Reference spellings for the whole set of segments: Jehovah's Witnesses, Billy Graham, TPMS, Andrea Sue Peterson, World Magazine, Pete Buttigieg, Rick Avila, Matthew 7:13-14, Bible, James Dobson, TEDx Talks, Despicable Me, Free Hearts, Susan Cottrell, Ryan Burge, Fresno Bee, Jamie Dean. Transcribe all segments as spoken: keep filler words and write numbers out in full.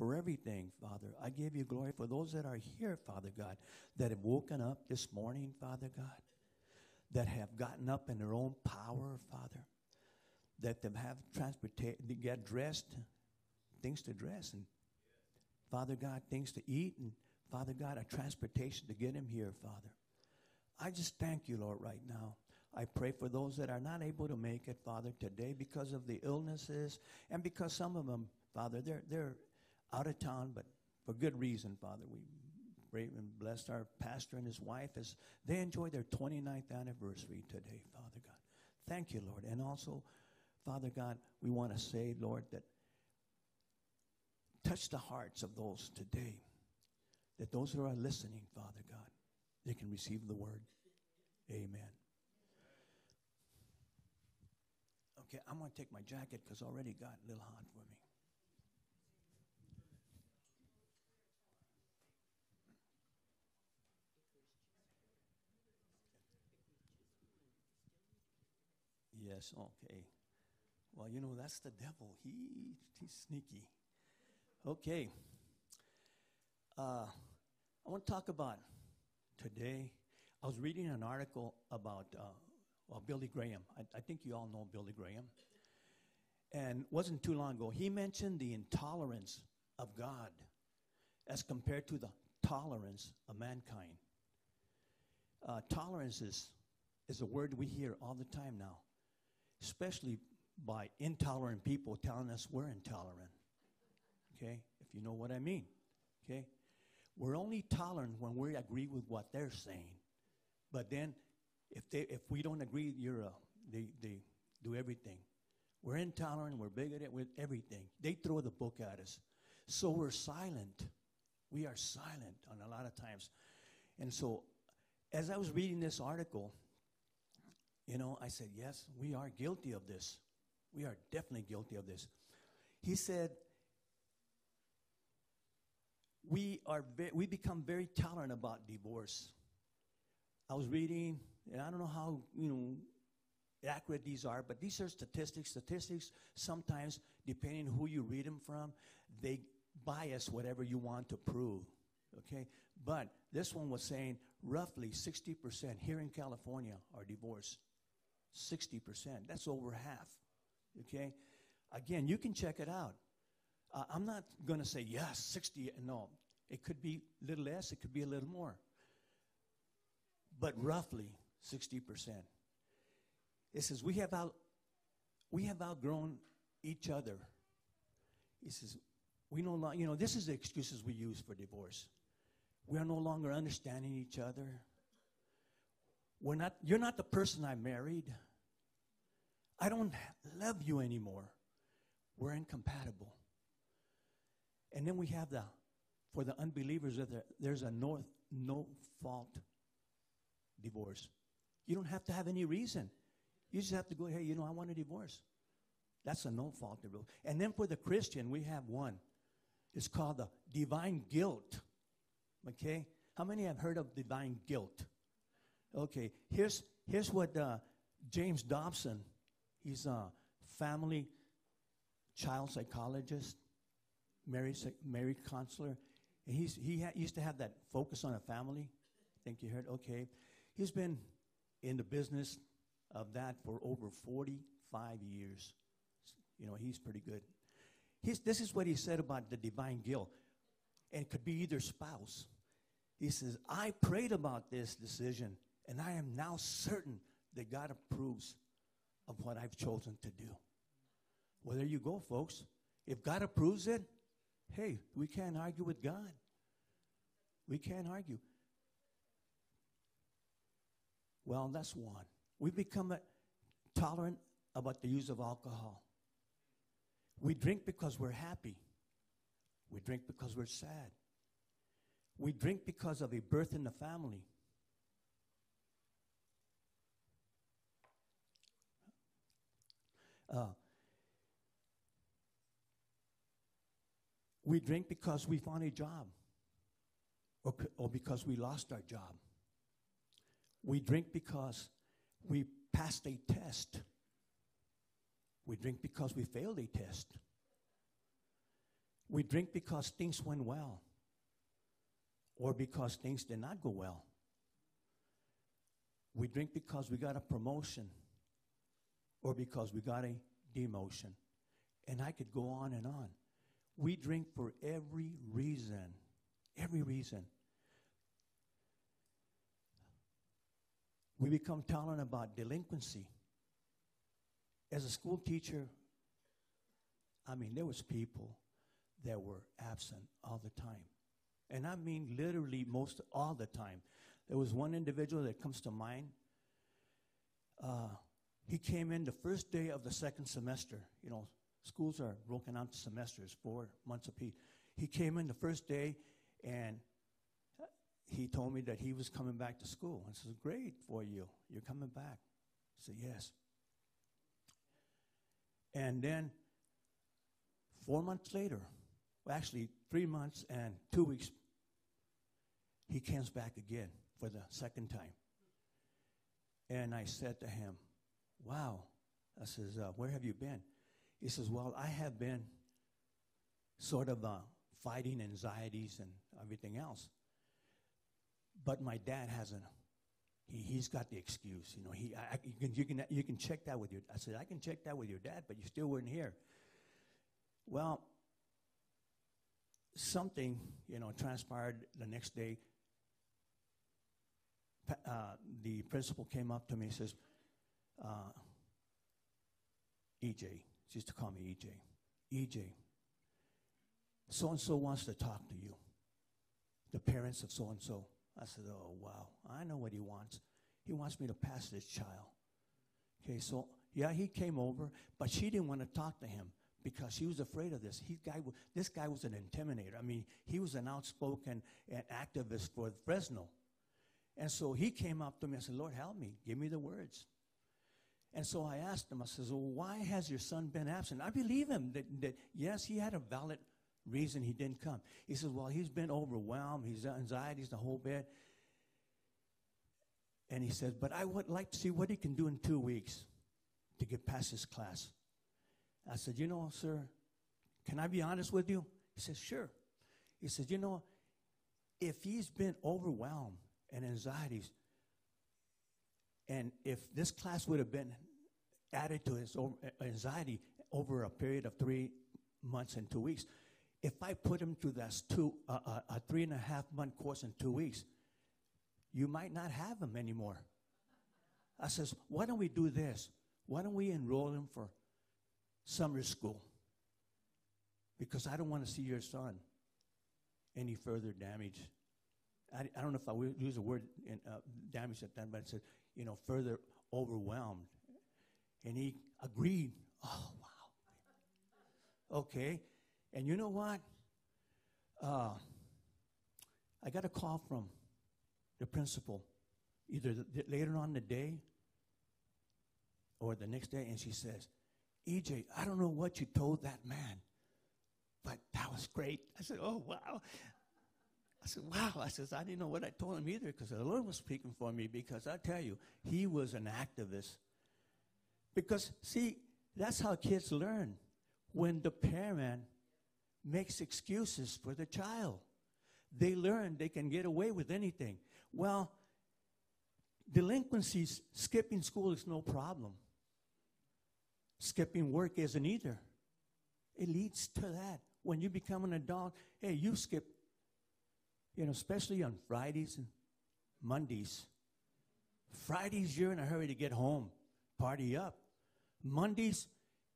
for everything, Father. I give you glory for those that are here, Father God, that have woken up this morning, Father God, that have gotten up in their own power, Father, that they have transportation, they get dressed, things to dress, and Father God, things to eat, and Father God, a transportation to get him here, Father. I just thank you, Lord, right now. I pray for those that are not able to make it, Father, today because of the illnesses and because some of them, Father, they're, they're out of town, but for good reason, Father. We pray and bless our pastor and his wife as they enjoy their twenty-ninth anniversary today, Father God. Thank you, Lord. And also, Father God, we want to say, Lord, that touch the hearts of those today, that those who are listening, Father God, they can receive the word. Amen. Okay, I'm going to take my jacket because I already got a little hot for me. Yes, okay. Well, you know, that's the devil. He, he's sneaky. Okay. Uh, I want to talk about today. I was reading an article about... Uh, Well, Billy Graham. I, I think you all know Billy Graham. And it wasn't too long ago, he mentioned the intolerance of God as compared to the tolerance of mankind. Uh, tolerance is, is a word we hear all the time now, especially by intolerant people telling us we're intolerant, okay, if you know what I mean, okay? We're only tolerant when we agree with what they're saying, but then If, they, if we don't agree, you're a, they, they do everything. We're intolerant, we're bigoted with everything. They throw the book at us. So we're silent. We are silent on a lot of times. And so as I was reading this article, you know, I said, yes, we are guilty of this. We are definitely guilty of this. He said, we, are ve- we become very tolerant about divorce. I was reading, and I don't know how, you know, accurate these are, but these are statistics. Statistics, sometimes, depending who you read them from, they bias whatever you want to prove, okay? But this one was saying roughly sixty percent here in California are divorced, sixty percent. That's over half, okay? Again, you can check it out. Uh, I'm not going to say, yes, sixty, no. It could be a little less. It could be a little more. But roughly sixty percent. It says, we have, out, we have outgrown each other. It says, we no longer, you know, this is the excuses we use for divorce. We are no longer understanding each other. We're not, you're not the person I married. I don't love you anymore. We're incompatible. And then we have the, for the unbelievers, there's a no, no fault divorce. You don't have to have any reason. You just have to go, hey, you know, I want a divorce. That's a no-fault divorce. And then for the Christian, we have one. It's called the divine guilt. Okay? How many have heard of divine guilt? Okay. Here's, here's what uh, James Dobson, he's a family child psychologist, marriage, marriage counselor. And he's, he ha- used to have that focus on a family. I think you heard. Okay. He's been in the business of that for over forty-five years. You know, he's pretty good. He's, this is what he said about the divine guilt. And it could be either spouse. He says, I prayed about this decision, and I am now certain that God approves of what I've chosen to do. Well, there you go, folks. If God approves it, hey, we can't argue with God. We can't argue. Well, that's one. We've become tolerant about the use of alcohol. We drink because we're happy. We drink because we're sad. We drink because of a birth in the family. Uh, we drink because we found a job or, or because we lost our job. We drink because we passed a test. We drink because we failed a test. We drink because things went well or because things did not go well. We drink because we got a promotion or because we got a demotion. And I could go on and on. We drink for every reason, every reason. We become tolerant about delinquency. As a school teacher, I mean, there was people that were absent all the time. And I mean literally most all the time. There was one individual that comes to mind. Uh, he came in the first day of the second semester. You know, schools are broken out to semesters, four months apiece. He came in the first day, and he told me that he was coming back to school. I said, great for you. You're coming back. I said, yes. And then four months later, well, actually three months and two weeks, he comes back again for the second time. And I said to him, wow. I says, uh, where have you been? He says, well, I have been sort of uh, fighting anxieties and everything else. But my dad hasn't. He, he's got the excuse. You know, he, I, you, can, you, can, you can check that with your, I said, I can check that with your dad, but you still weren't here. Well, something, you know, transpired the next day. Uh, the principal came up to me and says, uh, E J, she used to call me E J. E J, so-and-so wants to talk to you, the parents of so-and-so. I said, oh, wow, I know what he wants. He wants me to pass this child. Okay, so, yeah, he came over, but she didn't want to talk to him because she was afraid of this. He guy, this guy was an intimidator. I mean, he was an outspoken an activist for Fresno. And so he came up to me and said, Lord, help me. Give me the words. And so I asked him, I says, well, why has your son been absent? I believe him that, that yes, he had a valid reason he didn't come. He says, well, he's been overwhelmed. He's anxieties, the whole bit. And he says, but I would like to see what he can do in two weeks to get past his class. I said, you know, sir, can I be honest with you? He says, sure. He says, you know, if he's been overwhelmed and anxieties, and if this class would have been added to his anxiety over a period of three months and two weeks, if I put him through that two, uh, uh, a three and a half month course in two weeks, you might not have him anymore. I says, why don't we do this? Why don't we enroll him for summer school? Because I don't want to see your son any further damaged. I, I don't know if I would use the word in, uh, damage at that, but it said, you know, further overwhelmed. And he agreed. Oh, wow. Okay. And you know what? Uh, I got a call from the principal either th th later on the day or the next day, and she says, E J, I don't know what you told that man, but that was great. I said, oh, wow. I said, wow. I says, I didn't know what I told him either because the Lord was speaking for me because I tell you, he was an activist. Because, see, that's how kids learn. When the parent makes excuses for the child, they learn they can get away with anything. Well, delinquencies, skipping school is no problem. Skipping work isn't either. It leads to that. When you become an adult, hey, you skip, you know, especially on Fridays and Mondays. Fridays, you're in a hurry to get home, party up. Mondays,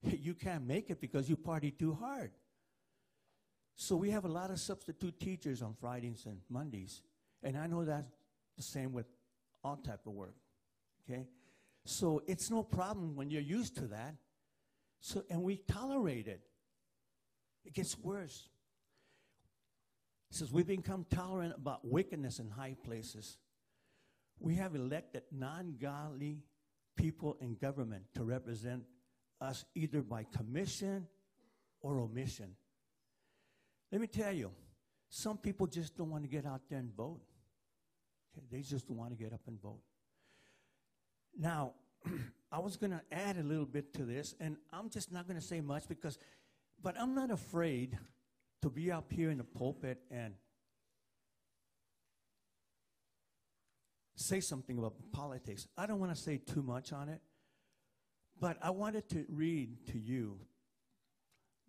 you can't make it because you party too hard. So we have a lot of substitute teachers on Fridays and Mondays. And I know that's the same with all type of work, okay? So it's no problem when you're used to that. So, and we tolerate it. It gets worse. It says we become tolerant about wickedness in high places. We have elected non-godly people in government to represent us either by commission or omission. Let me tell you, some people just don't want to get out there and vote. Okay, they just don't want to get up and vote. Now, I was going to add a little bit to this, and I'm just not going to say much because, but I'm not afraid to be up here in the pulpit and say something about politics. I don't want to say too much on it, but I wanted to read to you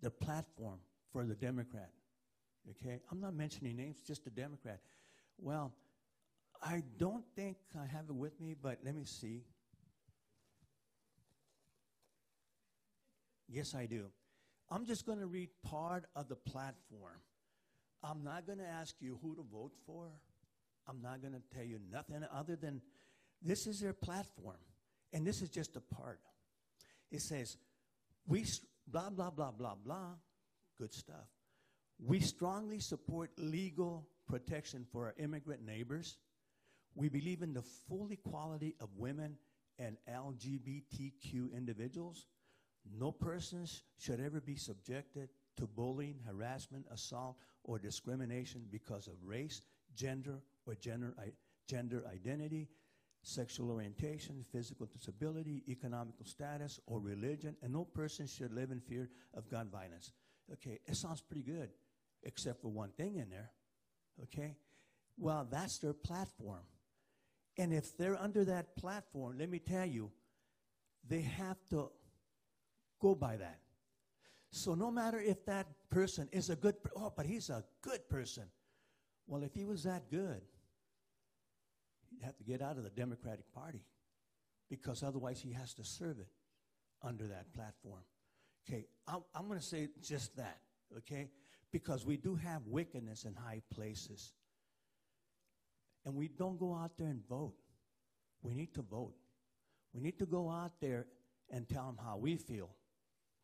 the platform for the Democrat. Okay, I'm not mentioning names, just the Democrat. Well, I don't think I have it with me, but let me see. Yes, I do. I'm just going to read part of the platform. I'm not going to ask you who to vote for. I'm not going to tell you nothing other than this is their platform. And this is just a part. It says, we blah, blah, blah, blah, blah. Good stuff. We strongly support legal protection for our immigrant neighbors. We believe in the full equality of women and L G B T Q individuals. No persons should ever be subjected to bullying, harassment, assault, or discrimination because of race, gender, or gender, gender identity, sexual orientation, physical disability, economical status, or religion, and no person should live in fear of gun violence. Okay, it sounds pretty good, except for one thing in there, okay? Well, that's their platform. And if they're under that platform, let me tell you, they have to go by that. So no matter if that person is a good, oh, but he's a good person. Well, if he was that good, he'd have to get out of the Democratic Party because otherwise he has to serve it under that platform. Okay, I'm, I'm going to say just that, okay, because we do have wickedness in high places. And we don't go out there and vote. We need to vote. We need to go out there and tell them how we feel,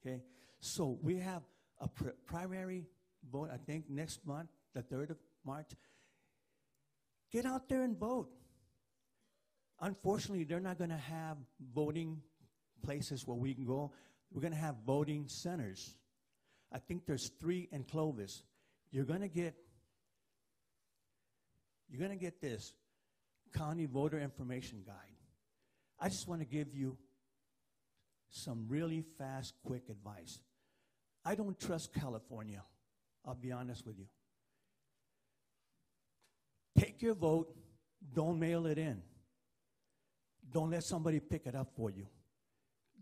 okay? So we have a pr primary vote, I think, next month, the third of March. Get out there and vote. Unfortunately, they're not going to have voting places where we can go. We're going to have voting centers. I think there's three in Clovis. You're going to get You're going to get this county voter information guide. I just want to give you some really fast, quick advice. I don't trust California. I'll be honest with you. Take your vote. Don't mail it in. Don't let somebody pick it up for you.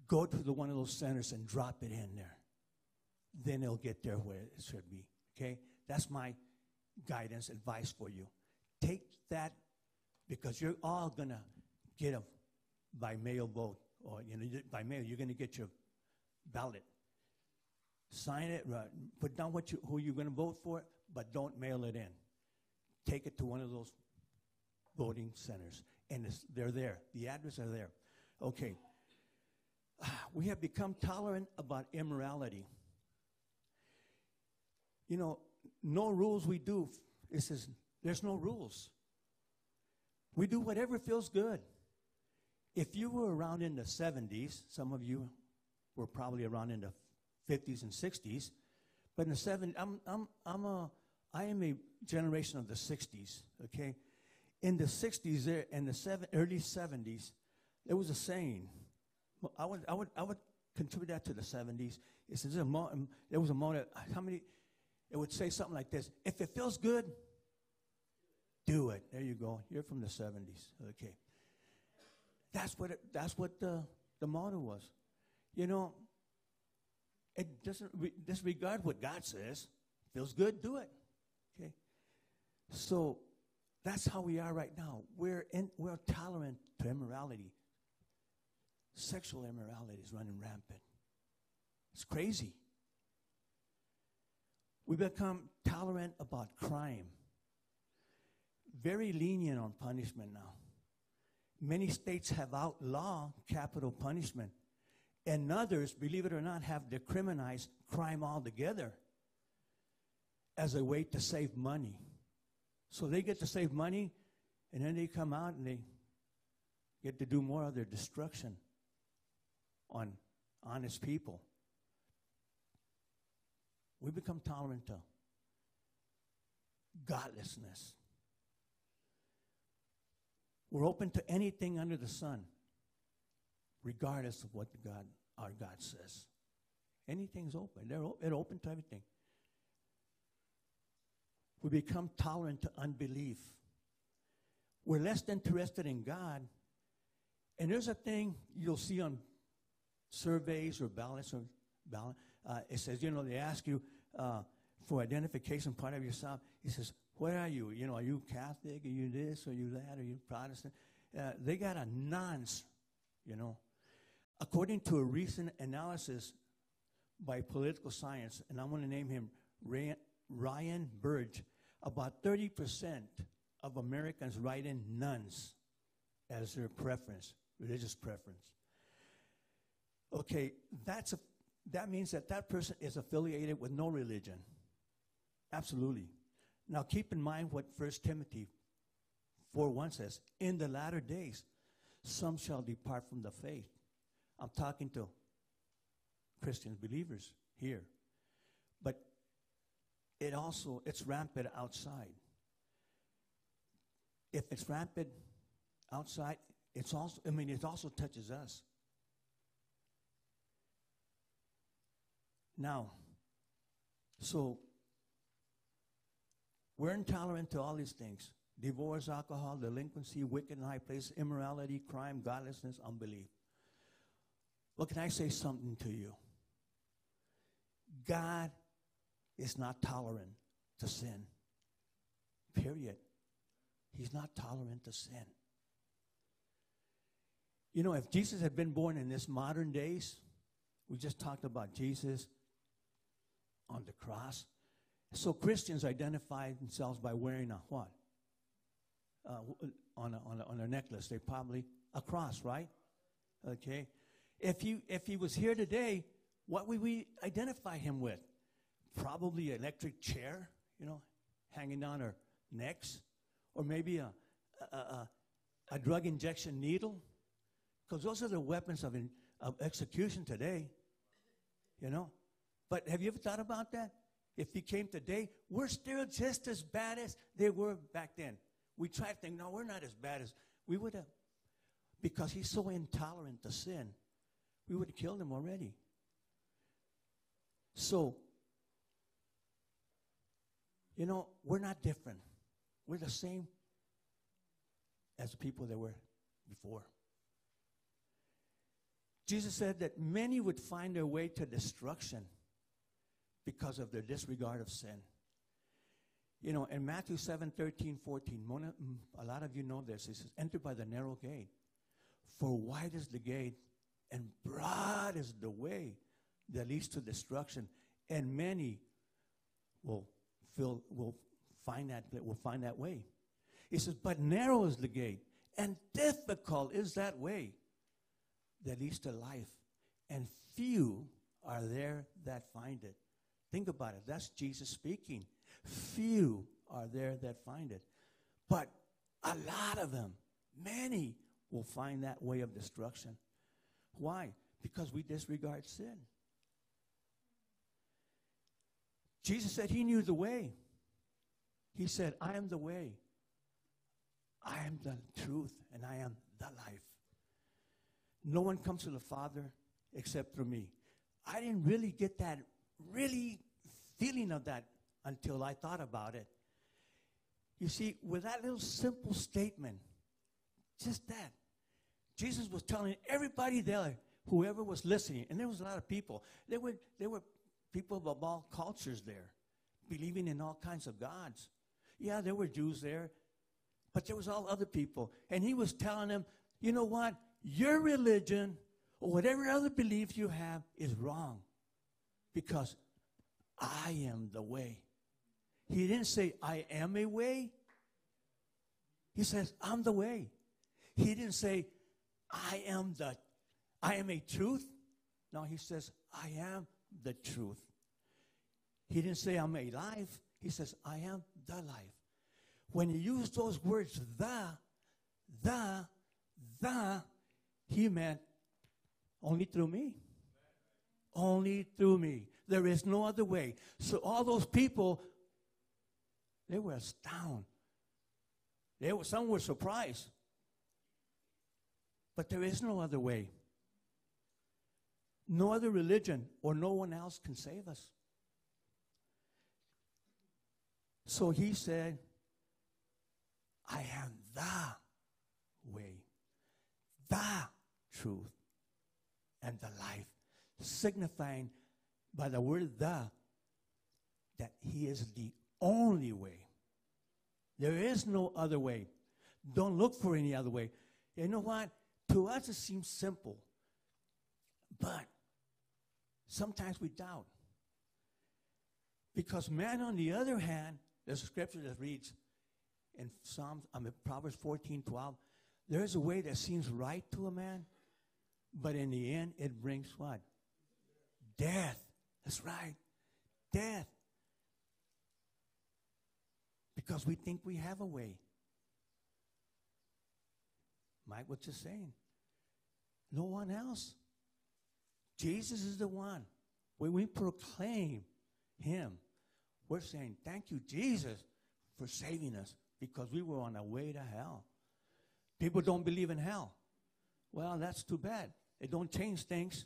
Go to the one of those centers and drop it in there. Then it'll get there where it should be. Okay? That's my guidance, advice for you. Take that, because you're all going to get a by mail vote, or you know, by mail, you're going to get your ballot. Sign it, right, put down what you, who you're going to vote for, but don't mail it in. Take it to one of those voting centers, and it's, they're there. The addresses are there. Okay. We have become tolerant about immorality. You know, no rules we do. It says, there's no rules. We do whatever feels good. If you were around in the seventies, some of you were probably around in the fifties and sixties, but in the seventies, I'm, I'm, I'm a, I am a generation of the sixties, okay? In the sixties there, in the seven, early seventies, there was a saying. I would, I would, I would contribute that to the seventies. It says, there was a moment, how many, it would say something like this: if it feels good, do it. There you go. You're from the seventies. Okay. That's what it, that's what the, the motto was. You know, it doesn't re disregard what God says. Feels good, do it. Okay. So that's how we are right now. We're in, we're tolerant to immorality. Sexual immorality is running rampant. It's crazy. We become tolerant about crime. Very lenient on punishment now. Many states have outlawed capital punishment, and others, believe it or not, have decriminalized crime altogether as a way to save money. So they get to save money, and then they come out and they get to do more of their destruction on honest people. We become tolerant to godlessness. We're open to anything under the sun, regardless of what God, our God says. Anything's open. They're, they're open to everything. We become tolerant to unbelief. We're less interested in God. And there's a thing you'll see on surveys or ballots. Or ballot, uh, it says, you know, they ask you uh, for identification part of yourself. It says, what are you? You know, are you Catholic? Are you this? Are you that? Are you Protestant? Uh, they got a nonce, you know. According to a recent analysis by political science, and I'm going to name him Ray, Ryan Burge, about thirty percent of Americans write in nuns as their preference, religious preference. Okay, that's a, that means that that person is affiliated with no religion. Absolutely. Now keep in mind what First Timothy four one says, in the latter days, some shall depart from the faith. I'm talking to Christian believers here. But it also, it's rampant outside. If it's rampant outside, it's also, I mean, it also touches us. Now, so we're intolerant to all these things. Divorce, alcohol, delinquency, wicked and high places, immorality, crime, godlessness, unbelief. Well, can I say something to you? God is not tolerant to sin. Period. He's not tolerant to sin. You know, if Jesus had been born in this modern days, we just talked about Jesus on the cross. So Christians identify themselves by wearing a what? Uh, on, a, on, a, on a necklace, they probably, a cross, right? Okay. If he, if he was here today, what would we identify him with? Probably an electric chair, you know, hanging down our necks. Or maybe a, a, a, a drug injection needle. Because those are the weapons of, in, of execution today, you know. But have you ever thought about that? If he came today, we're still just as bad as they were back then. We try to think, no, we're not as bad as we would have. Because he's so intolerant to sin, we would have killed him already. So, you know, we're not different. We're the same as the people that were before. Jesus said that many would find their way to destruction because of their disregard of sin. You know, in Matthew seven, thirteen, fourteen, a lot of you know this. It says, enter by the narrow gate. For wide is the gate and broad is the way that leads to destruction. And many will, fill, will find, that, will find that way. It says, but narrow is the gate and difficult is that way that leads to life. And few are there that find it. Think about it. That's Jesus speaking. Few are there that find it. But a lot of them, many, will find that way of destruction. Why? Because we disregard sin. Jesus said he knew the way. He said, I am the way. I am the truth, and I am the life. No one comes to the Father except through me. I didn't really get that really feeling of that until I thought about it. You see, with that little simple statement, just that, Jesus was telling everybody there, whoever was listening, and there was a lot of people. There were, there were people of all cultures there, believing in all kinds of gods. Yeah, there were Jews there, but there was all other people. And he was telling them, you know what? Your religion or whatever other belief you have is wrong because I am the way. He didn't say, I am a way. He says, I'm the way. He didn't say, I am the, I am a truth. No, he says, I am the truth. He didn't say, I'm a life. He says, I am the life. When he used those words, the, the, the, he meant only through me. Only through me. There is no other way. So all those people, they were astounded. They were, some were surprised. But there is no other way. No other religion or no one else can save us. So he said, I am the way, the truth, and the life, signifying by the word the, that he is the only way. There is no other way. Don't look for any other way. You know what? To us it seems simple, but sometimes we doubt. Because man, on the other hand, there's a scripture that reads in Psalms, I mean, Proverbs fourteen twelve, there is a way that seems right to a man, but in the end it brings what? Death. That's right. Death. Because we think we have a way. Mike was just saying, no one else. Jesus is the one. When we proclaim him, we're saying, thank you, Jesus, for saving us, because we were on our way to hell. People don't believe in hell. Well, that's too bad. It don't change things.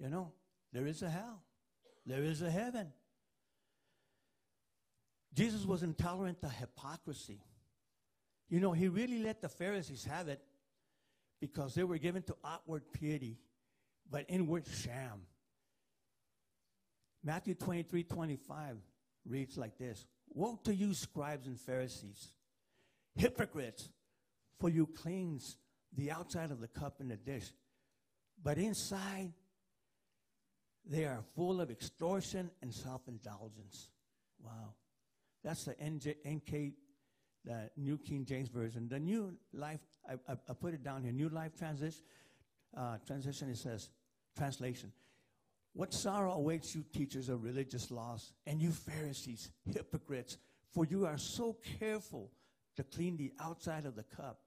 You know, there is a hell. There is a heaven. Jesus was intolerant to hypocrisy. You know, he really let the Pharisees have it because they were given to outward piety, but inward sham. Matthew twenty-three twenty-five reads like this. Woe to you, scribes and Pharisees, hypocrites, for you cleanse the outside of the cup and the dish, but inside they are full of extortion and self-indulgence. Wow. That's the N J, N K, the New King James Version. The New Life, I, I, I put it down here, New Life Transition, uh, transition, it says, translation. What sorrow awaits you, teachers of religious laws, and you Pharisees, hypocrites, for you are so careful to clean the outside of the cup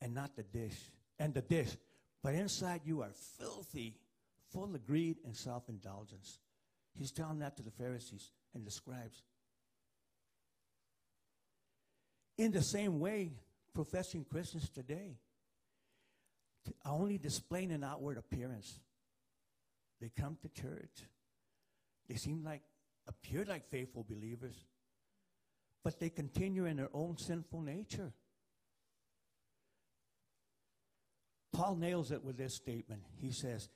and not the dish, and the dish, but inside you are filthy, full of greed and self-indulgence. He's telling that to the Pharisees and the scribes. In the same way, professing Christians today are only displaying an outward appearance. They come to church. They seem like, appear like faithful believers, but they continue in their own sinful nature. Paul nails it with this statement. He says,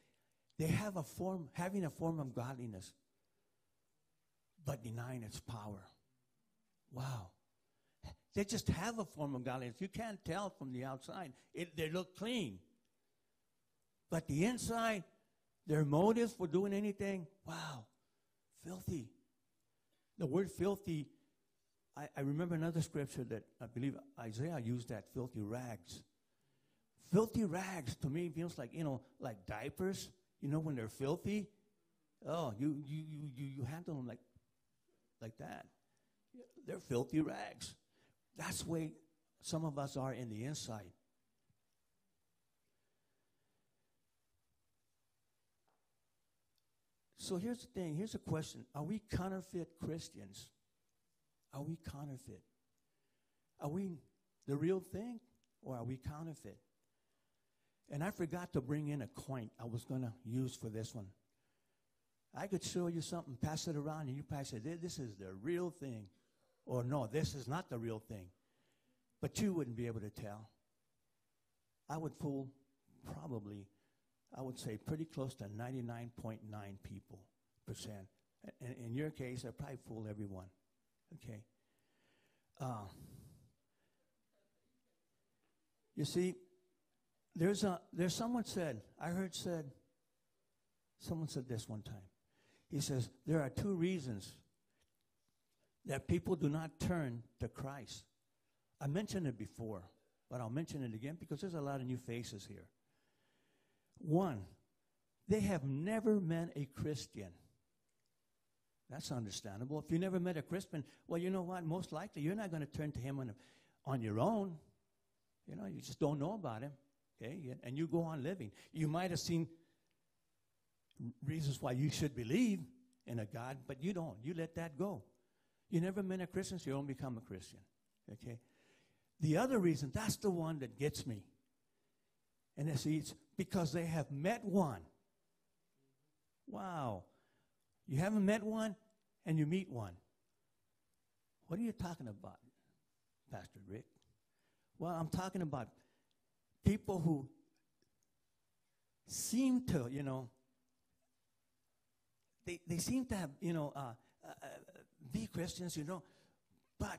they have a form, having a form of godliness, but denying its power. Wow. They just have a form of godliness. You can't tell from the outside. It, they look clean. But the inside, their motives for doing anything, wow, filthy. The word filthy, I, I remember another scripture that I believe Isaiah used, that filthy rags. Filthy rags to me feels like, you know, like diapers. You know, when they're filthy, oh, you, you, you, you handle them like, like that. They're filthy rags. That's the way some of us are in the inside. So here's the thing. Here's a question. Are we counterfeit Christians? Are we counterfeit? Are we the real thing, or are we counterfeit? And I forgot to bring in a coin I was going to use for this one. I could show you something, pass it around, and you probably say, this is the real thing. Or no, this is not the real thing. But you wouldn't be able to tell. I would fool probably, I would say pretty close to ninety-nine point nine people, percent. In, in your case, I probably fool everyone. Okay. Uh, you see, there's a, there's someone said, I heard said, someone said this one time. He says, there are two reasons that people do not turn to Christ. I mentioned it before, but I'll mention it again because there's a lot of new faces here. One, they have never met a Christian. That's understandable. If you never met a Christian, well, you know what? Most likely, you're not going to turn to him on, a, on your own. You know, you just don't know about him, okay? And you go on living. You might have seen reasons why you should believe in a God, but you don't. You let that go. You never met a Christian, so you don't become a Christian, okay? The other reason, that's the one that gets me, and it's, it's because they have met one. Wow. You haven't met one, and you meet one. What are you talking about, Pastor Rick? Well, I'm talking about people who seem to, you know, they, they seem to have, you know, uh, uh, be Christians, you know, but,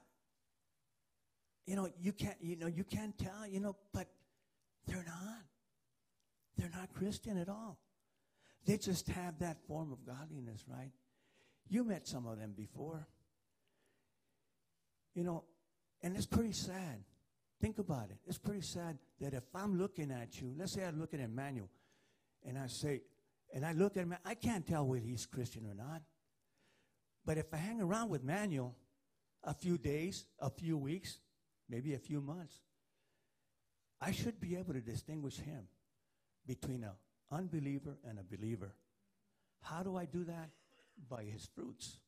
you know, you can't, you know, you can't tell, you know, but they're not. They're not Christian at all. They just have that form of godliness, right? You met some of them before. You know, and it's pretty sad. Think about it. It's pretty sad that if I'm looking at you, let's say I'm looking at Manuel, and I say, and I look at him, I can't tell whether he's Christian or not. But if I hang around with Manuel a few days, a few weeks, maybe a few months, I should be able to distinguish him between an unbeliever and a believer. How do I do that? By his fruits,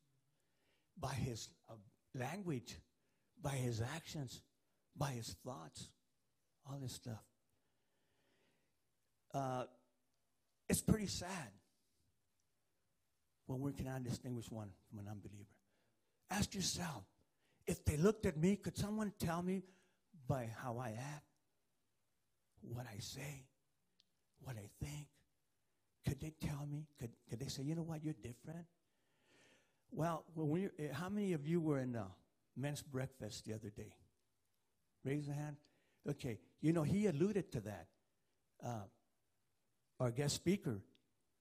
by his uh, language, by his actions, by his thoughts, all this stuff. Uh, it's pretty sad when we cannot distinguish one from an unbeliever. Ask yourself, if they looked at me, could someone tell me by how I act, what I say, what I think? Could they tell me? Could, could they say, you know what, you're different? Well, when you, how many of you were in the men's breakfast the other day? Raise a hand. Okay, you know, he alluded to that. Uh, our guest speaker,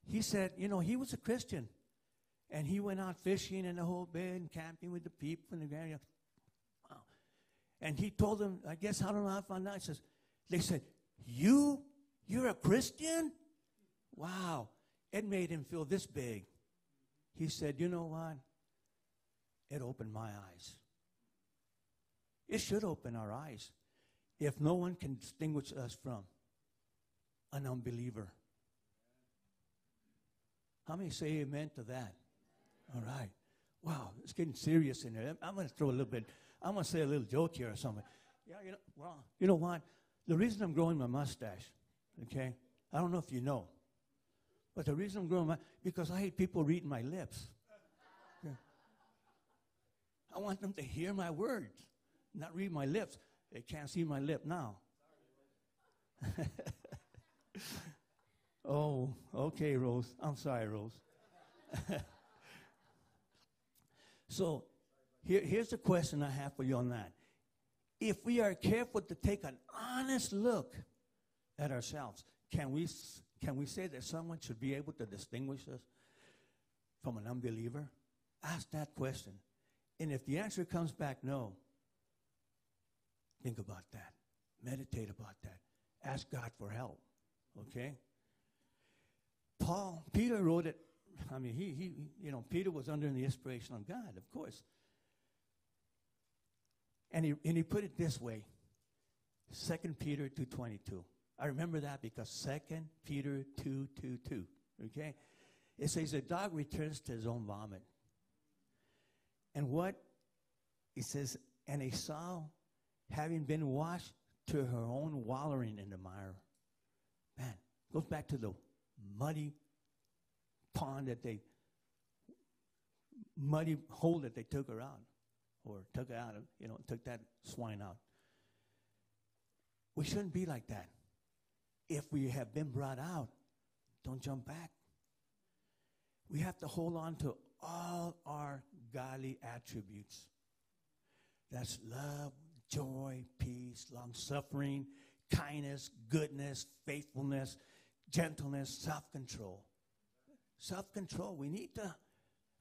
he said, you know, he was a Christian. And he went out fishing and the whole bit and camping with the people. And, the, you know, wow. And he told them, I guess, I don't know how I found out. He says, they said, you, you're a Christian? Wow. It made him feel this big. He said, you know what? It opened my eyes. It should open our eyes if no one can distinguish us from an unbeliever. How many say amen to that? All right. Wow, it's getting serious in here. I'm going to throw a little bit. I'm going to say a little joke here or something. Yeah, you know, well, you know what? The reason I'm growing my mustache, okay, I don't know if you know, but the reason I'm growing my, because I hate people reading my lips. Yeah. I want them to hear my words, not read my lips. They can't see my lip now. Oh, okay, Rose. I'm sorry, Rose. So here, here's the question I have for you on that. If we are careful to take an honest look at ourselves, can we, can we say that someone should be able to distinguish us from an unbeliever? Ask that question. And if the answer comes back no, think about that. Meditate about that. Ask God for help, okay? Paul, Peter wrote it. I mean, he, he, you know, Peter was under the inspiration of God, of course. And he, and he put it this way, Second Peter two twenty-two. I remember that because Second Peter two twenty-two, okay? It says, the dog returns to his own vomit. And what? It says, and a sow, having been washed to her own wallowing in the mire. Man, goes back to the muddy pond that they, muddy hole that they took her out, or took her out of, you know, took that swine out. We shouldn't be like that. If we have been brought out, don't jump back. We have to hold on to all our godly attributes. That's love, joy, peace, long-suffering, kindness, goodness, faithfulness, gentleness, self-control. Self-control, we need to,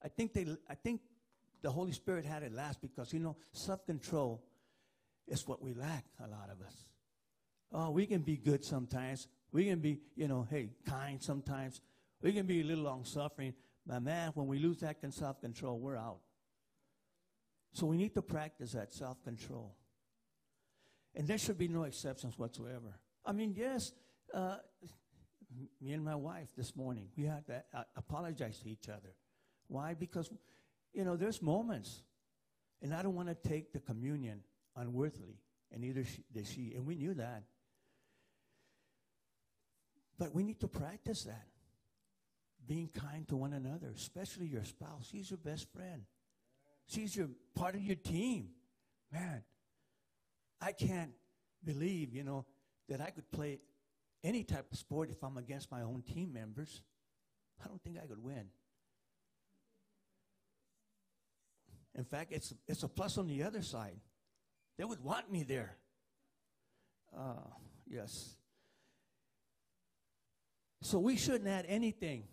I think they, I think the Holy Spirit had it last because, you know, self-control is what we lack, a lot of us. Oh, we can be good sometimes. We can be, you know, hey, kind sometimes. We can be a little long-suffering. But, man, when we lose that self-control, we're out. So we need to practice that self-control. And there should be no exceptions whatsoever. I mean, yes, uh, me and my wife this morning, we had to uh, apologize to each other. Why? Because, you know, there's moments, and I don't want to take the communion unworthily, and neither she, did she, and we knew that. But we need to practice that, being kind to one another, especially your spouse. He's your best friend. She's your part of your team. Man, I can't believe, you know, that I could play any type of sport if I'm against my own team members. I don't think I could win. In fact, it's, it's a plus on the other side. They would want me there. Uh, yes. So we shouldn't add anything.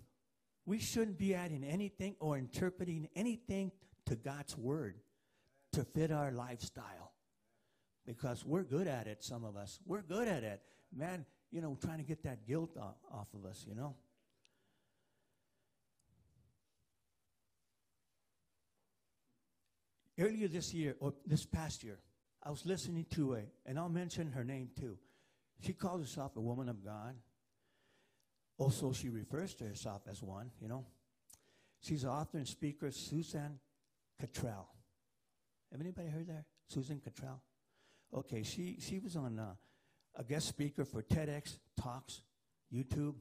We shouldn't be adding anything or interpreting anything to God's word to fit our lifestyle, because we're good at it, some of us. We're good at it. Man, you know, trying to get that guilt off, off of us, you know. Earlier this year, or this past year, I was listening to a, and I'll mention her name too. She calls herself a woman of God. Also, she refers to herself as one, you know. She's author and speaker, Susan Cottrell. Have anybody heard that? Susan Cottrell? Okay, she, she was on uh, a guest speaker for TEDx Talks, YouTube,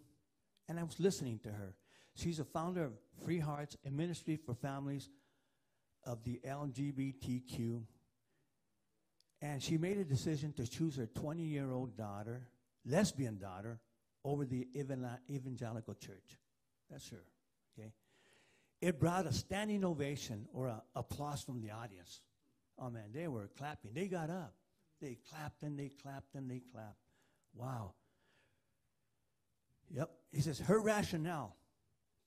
and I was listening to her. She's a founder of Free Hearts, a ministry for families of the L G B T Q. And she made a decision to choose her twenty-year-old daughter, lesbian daughter, over the evangelical church. That's her, okay? It brought a standing ovation or a applause from the audience. Oh, man, they were clapping. They got up. They clapped and they clapped and they clapped. Wow. Yep. He says her rationale,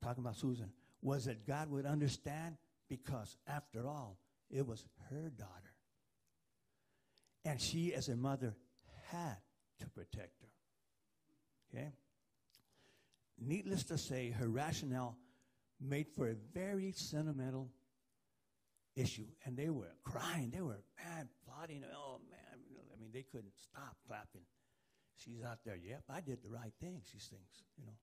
talking about Susan, was that God would understand because, after all, it was her daughter. And she, as a mother, had to protect her. Okay? Needless to say, her rationale made for a very sentimental issue. And they were crying. They were mad, plotting. Oh, man. I mean, they couldn't stop clapping. She's out there. Yep, I did the right thing, she thinks, you know.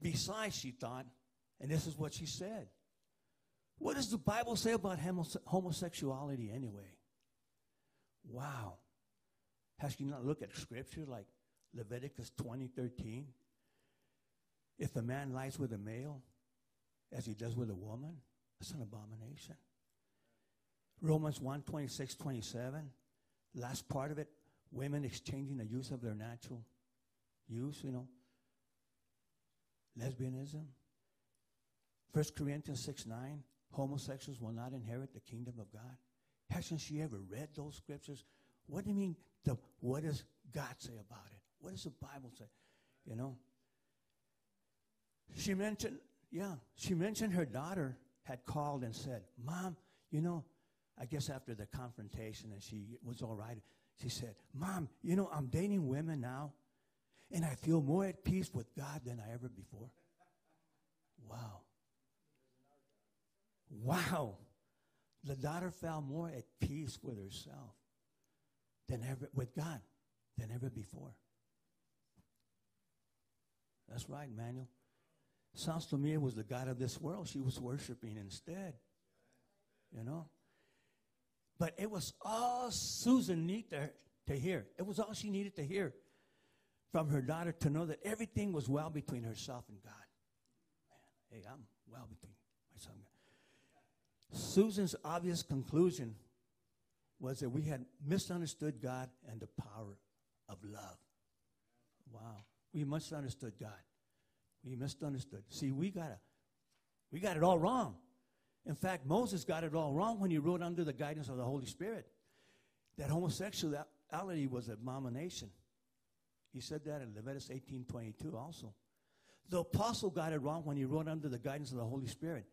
Besides, she thought, and this is what she said, what does the Bible say about homose homosexuality anyway? Wow. Has she not looked at Scripture like Leviticus twenty thirteen? If a man lies with a male, as he does with a woman, that's an abomination. Romans one, twenty-six, twenty-seven, last part of it, women exchanging the use of their natural use, you know, lesbianism. First Corinthians six, nine, homosexuals will not inherit the kingdom of God. Hasn't she ever read those scriptures? What do you mean, the, what does God say about it? What does the Bible say, you know? She mentioned, yeah, she mentioned her daughter had called and said, Mom, you know, I guess after the confrontation and she was all right, she said, Mom, you know, I'm dating women now, and I feel more at peace with God than I ever before. Wow. Wow. The daughter felt more at peace with herself than ever, with God, than ever before. That's right, Manuel. Sounds to me it was the God of this world she was worshiping instead, you know. But it was all Susan needed to, to hear. It was all she needed to hear from her daughter to know that everything was well between herself and God. Man, hey, I'm well between myself and God. Susan's obvious conclusion was that we had misunderstood God and the power of love. Wow. We misunderstood God. We misunderstood. See, we got a, we got it all wrong. In fact, Moses got it all wrong when he wrote under the guidance of the Holy Spirit that homosexuality was an abomination. He said that in Leviticus eighteen twenty-two also. The apostle got it wrong when he wrote under the guidance of the Holy Spirit.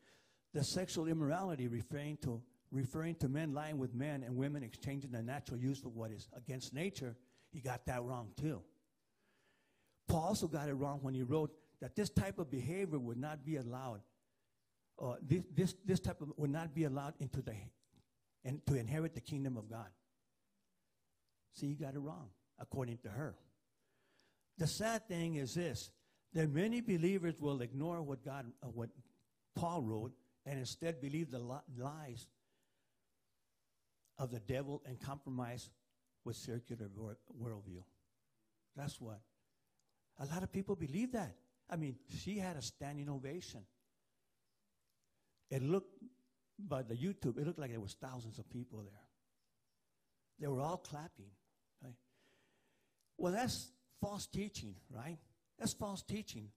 The sexual immorality referring to, referring to men lying with men and women exchanging the natural use of what is against nature, he got that wrong too. Paul also got it wrong when he wrote that this type of behavior would not be allowed, or this, this, this type of would not be allowed into the, and to inherit the kingdom of God. See, he got it wrong, according to her. The sad thing is this, that many believers will ignore what God, uh, what Paul wrote, and instead believe the lies of the devil and compromise with circular worldview. That's what. A lot of people believe that. I mean, she had a standing ovation. It looked But the YouTube, it looked like there was thousands of people there. They were all clapping. Right? Well, that's false teaching, right? That's false teaching.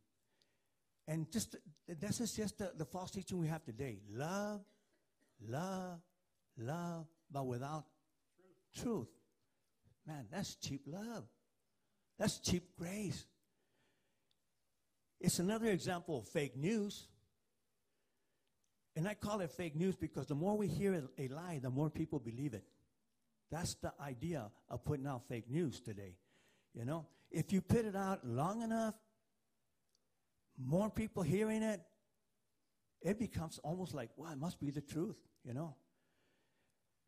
And just this is just the, the false teaching we have today. Love, love, love, but without truth. truth. Man, that's cheap love. That's cheap grace. It's another example of fake news. And I call it fake news because the more we hear a lie, the more people believe it. That's the idea of putting out fake news today. You know, if you put it out long enough, more people hearing it, it becomes almost like, wow, it must be the truth, you know.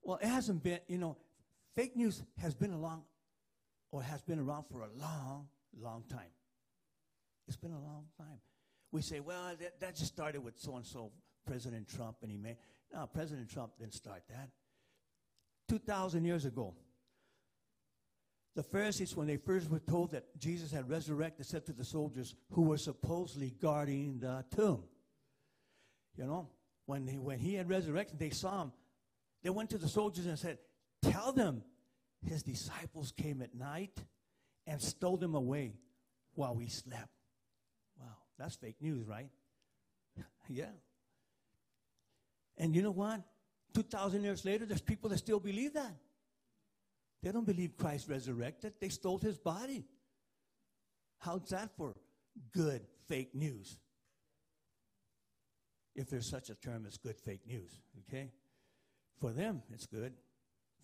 Well, it hasn't been, you know, fake news has been along or has been around for a long, long time. It's been a long time. We say, well, that, that just started with so-and-so, President Trump, and he made, no, President Trump didn't start that. two thousand years ago, the Pharisees, when they first were told that Jesus had resurrected, said to the soldiers who were supposedly guarding the tomb, you know, when, they, when he had resurrected, they saw him. They went to the soldiers and said, tell them his disciples came at night and stole them away while we slept. Wow, that's fake news, right? Yeah. And you know what? two thousand years later, there's people that still believe that. They don't believe Christ resurrected. They stole his body. How's that for good fake news? If there's such a term as good fake news, okay? For them, it's good.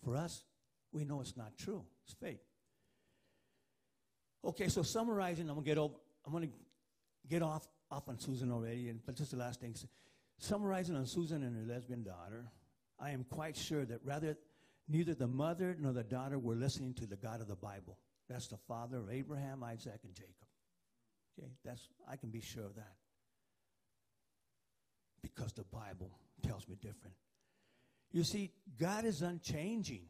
For us, we know it's not true. It's fake. Okay, so summarizing, I'm gonna get over. I'm gonna get off off on Susan already, and but just the last thing. Summarizing on Susan and her lesbian daughter, I am quite sure that rather. Neither the mother nor the daughter were listening to the God of the Bible. That's the father of Abraham, Isaac, and Jacob. Okay, that's, I can be sure of that. Because the Bible tells me different. You see, God is unchanging.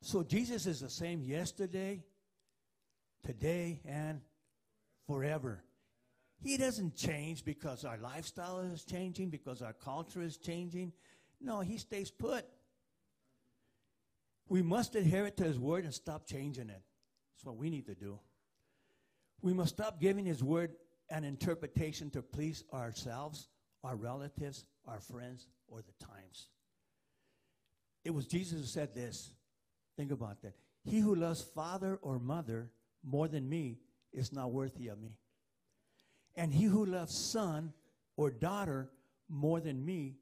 So Jesus is the same yesterday, today, and forever. He doesn't change because our lifestyle is changing, because our culture is changing. No, he stays put. We must adhere to his word and stop changing it. That's what we need to do. We must stop giving his word an interpretation to please ourselves, our relatives, our friends, or the times. It was Jesus who said this. Think about that. He who loves father or mother more than me is not worthy of me. And he who loves son or daughter more than me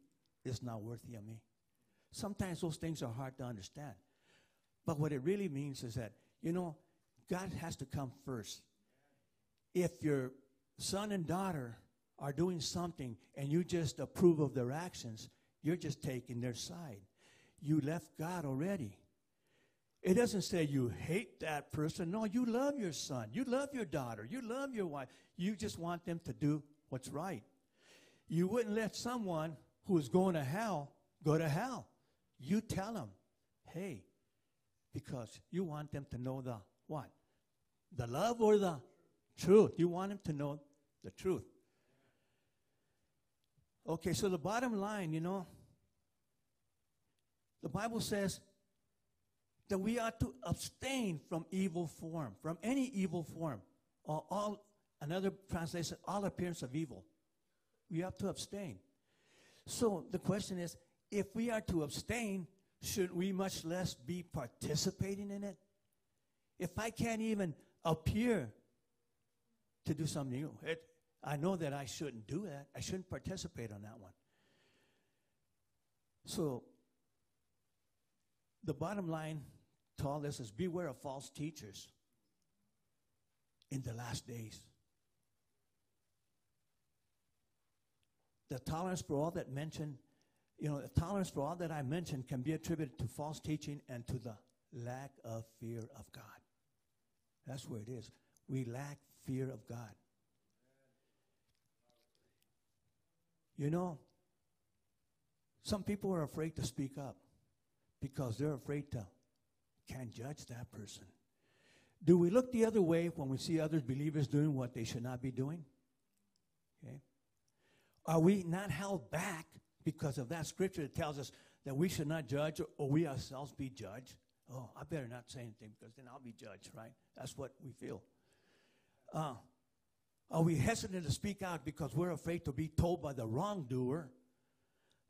is not worthy of me. Sometimes those things are hard to understand. But what it really means is that, you know, God has to come first. If your son and daughter are doing something and you just approve of their actions, you're just taking their side. You left God already. It doesn't say you hate that person. No, you love your son. You love your daughter. You love your wife. You just want them to do what's right. You wouldn't let someone who is going to hell go to hell. You tell them, hey, because you want them to know the what? The love or the truth. You want them to know the truth. Okay, so the bottom line, you know, the Bible says that we ought to abstain from evil form, from any evil form, or all, another translation, all appearance of evil. We have to abstain. So the question is, if we are to abstain, should we much less be participating in it? If I can't even appear to do something new, it, I know that I shouldn't do that. I shouldn't participate on that one. So the bottom line to all this is beware of false teachers in the last days. The tolerance for all that mentioned You know, the tolerance for all that I mentioned can be attributed to false teaching and to the lack of fear of God. That's where it is. We lack fear of God. You know, some people are afraid to speak up because they're afraid to can't judge that person. Do we look the other way when we see other believers doing what they should not be doing? Okay. Are we not held back because of that scripture that tells us that we should not judge or we ourselves be judged. Oh, I better not say anything because then I'll be judged, right? That's what we feel. Uh, are we hesitant to speak out because we're afraid to be told by the wrongdoer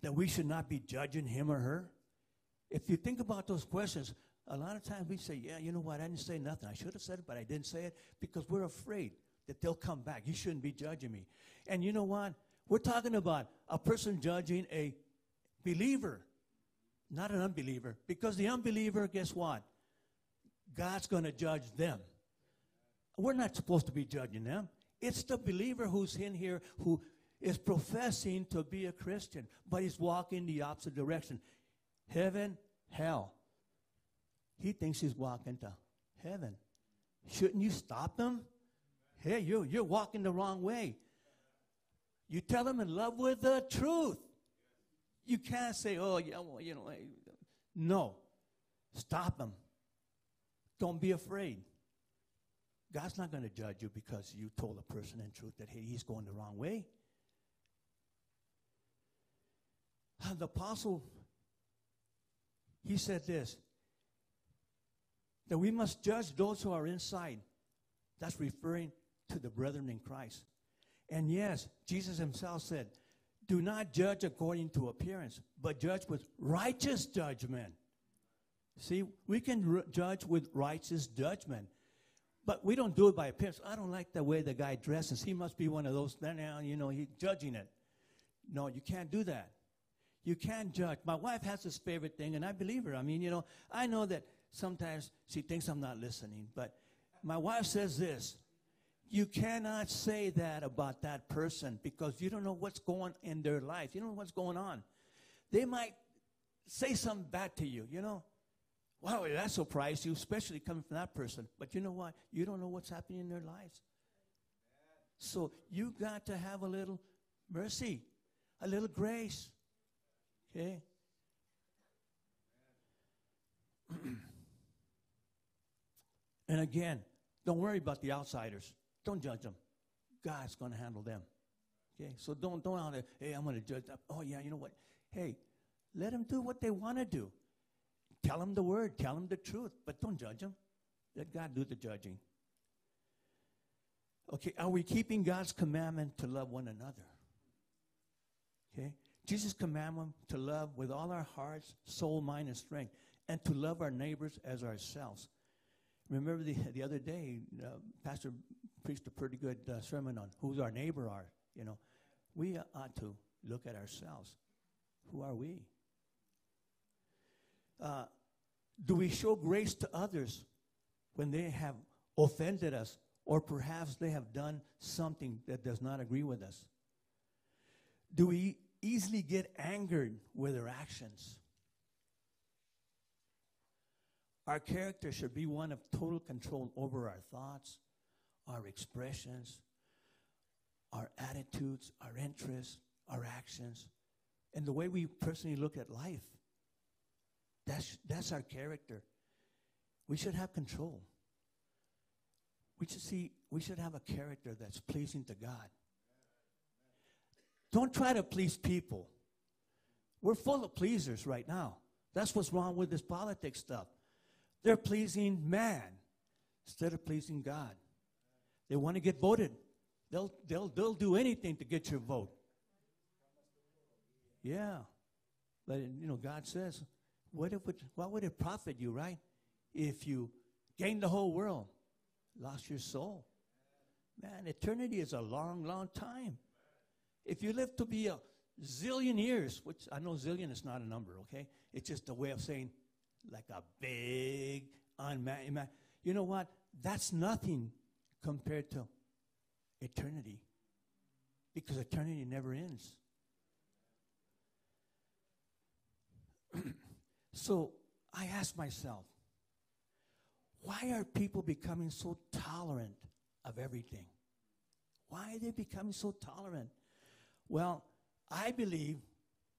that we should not be judging him or her? If you think about those questions, a lot of times we say, yeah, you know what, I didn't say nothing. I should have said it, but I didn't say it because we're afraid that they'll come back. You shouldn't be judging me. And you know what? We're talking about a person judging a believer, not an unbeliever, because the unbeliever, guess what? God's going to judge them. We're not supposed to be judging them. It's the believer who's in here who is professing to be a Christian, but he's walking the opposite direction. Heaven, hell. He thinks he's walking to heaven. Shouldn't you stop him? Hey, you, you're walking the wrong way. You tell him in love with the truth. You can't say, oh, yeah, well, you know. No. Stop him. Don't be afraid. God's not going to judge you because you told a person in truth that, hey, he's going the wrong way. The apostle, he said this, that we must judge those who are inside. That's referring to the brethren in Christ. And yes, Jesus himself said, do not judge according to appearance, but judge with righteous judgment. See, we can judge with righteous judgment. But we don't do it by appearance. I don't like the way the guy dresses. He must be one of those, you know, he's judging it. No, you can't do that. You can't judge. My wife has this favorite thing, and I believe her. I mean, you know, I know that sometimes she thinks I'm not listening. But my wife says this, you cannot say that about that person because you don't know what's going on in their life. You don't know what's going on. They might say something bad to you, you know. Wow, that surprised you, especially coming from that person. But you know what? You don't know what's happening in their lives. So you got to have a little mercy, a little grace. Okay? And again, don't worry about the outsiders. Don't judge them. God's going to handle them. Okay? So don't, don't out there, hey, I'm going to judge them. Oh, yeah, you know what? Hey, let them do what they want to do. Tell them the word. Tell them the truth. But don't judge them. Let God do the judging. Okay, are we keeping God's commandment to love one another? Okay, Jesus' commandment to love with all our hearts, soul, mind, and strength, and to love our neighbors as ourselves. Remember the, the other day, uh, Pastor preached a pretty good uh, sermon on who our neighbor are. You know, we ought to look at ourselves. Who are we? Uh, do we show grace to others when they have offended us or perhaps they have done something that does not agree with us? Do we easily get angered with their actions? Our character should be one of total control over our thoughts, our expressions, our attitudes, our interests, our actions, and the way we personally look at life. That's, that's our character. We should have control. We should see, we should have a character that's pleasing to God. Don't try to please people. We're full of pleasers right now. That's what's wrong with this politics stuff. They're pleasing man instead of pleasing God. They want to get voted. They'll, they'll, they'll do anything to get your vote. Yeah. But, you know, God says, What, if it, what would it profit you, right? If you gained the whole world, lost your soul. Man, eternity is a long, long time. If you live to be a zillion years, which I know zillion is not a number, okay? It's just a way of saying like a big, unman. You know what? That's nothing compared to eternity because eternity never ends. So I asked myself, why are people becoming so tolerant of everything? Why are they becoming so tolerant? Well, I believe,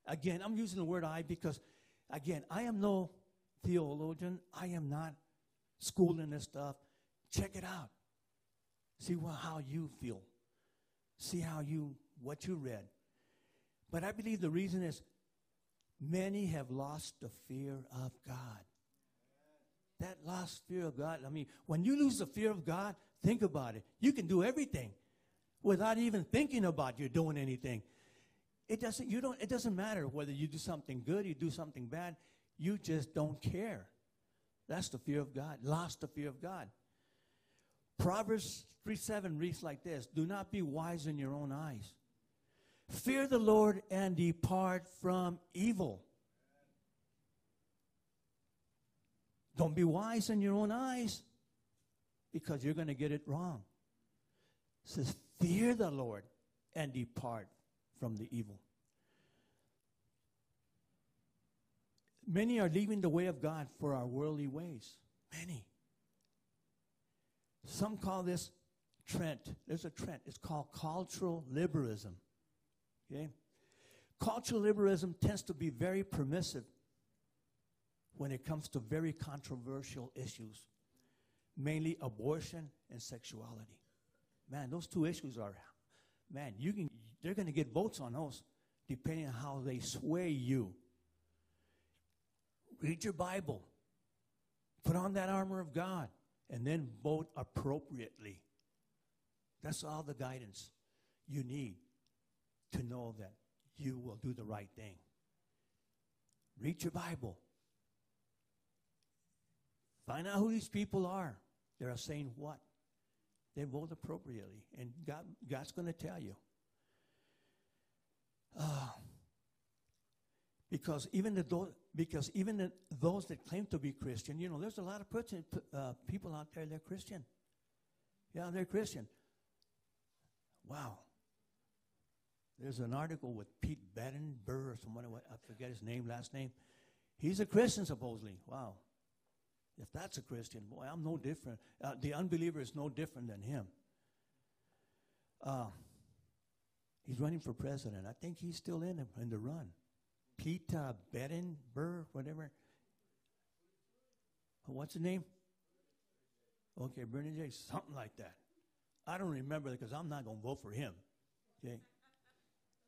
again, I'm using the word I because, again, I am no theologian. I am not schooled in this stuff. Check it out. See how you feel. See how you, what you read. But I believe the reason is many have lost the fear of God. That lost fear of God. I mean, when you lose the fear of God, think about it. You can do everything without even thinking about you doing anything. It doesn't, you don't, it doesn't matter whether you do something good, you do something bad. You just don't care. That's the fear of God. Lost the fear of God. Proverbs three seven reads like this. Do not be wise in your own eyes. Fear the Lord and depart from evil. Don't be wise in your own eyes, because you're going to get it wrong. It says, fear the Lord and depart from the evil. Many are leaving the way of God for our worldly ways. Many. Some call this trend. There's a trend. It's called cultural liberalism. Okay? Cultural liberalism tends to be very permissive when it comes to very controversial issues, mainly abortion and sexuality. Man, those two issues are, man, you can, they're going to get votes on those depending on how they sway you. Read your Bible. Put on that armor of God and then vote appropriately. That's all the guidance you need to know that you will do the right thing. Read your Bible. Find out who these people are. They are saying what? They vote appropriately. And God, God's going to tell you. Uh, because even the, because even the, those that claim to be Christian, you know, there's a lot of person, uh, people out there that are Christian. Yeah, they're Christian. Wow. There's an article with Pete Buttigieg or someone, I forget his name, last name. He's a Christian, supposedly. Wow. If that's a Christian, boy, I'm no different. Uh, the unbeliever is no different than him. Uh, he's running for president. I think he's still in, in the run. Peter Buttigieg, whatever. What's his name? Okay, Buttigieg, something like that. I don't remember because I'm not going to vote for him. Okay,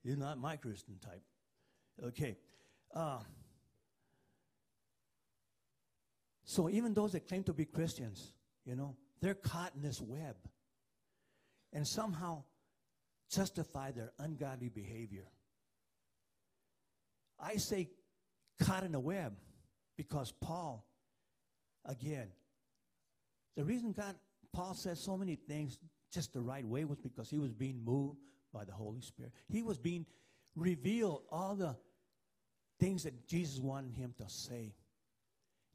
he's not my Christian type. Okay. Uh, So even those that claim to be Christians, you know, they're caught in this web and somehow justify their ungodly behavior. I say caught in a web because Paul, again, the reason God, Paul said so many things just the right way was because he was being moved by the Holy Spirit. He was being revealed all the things that Jesus wanted him to say.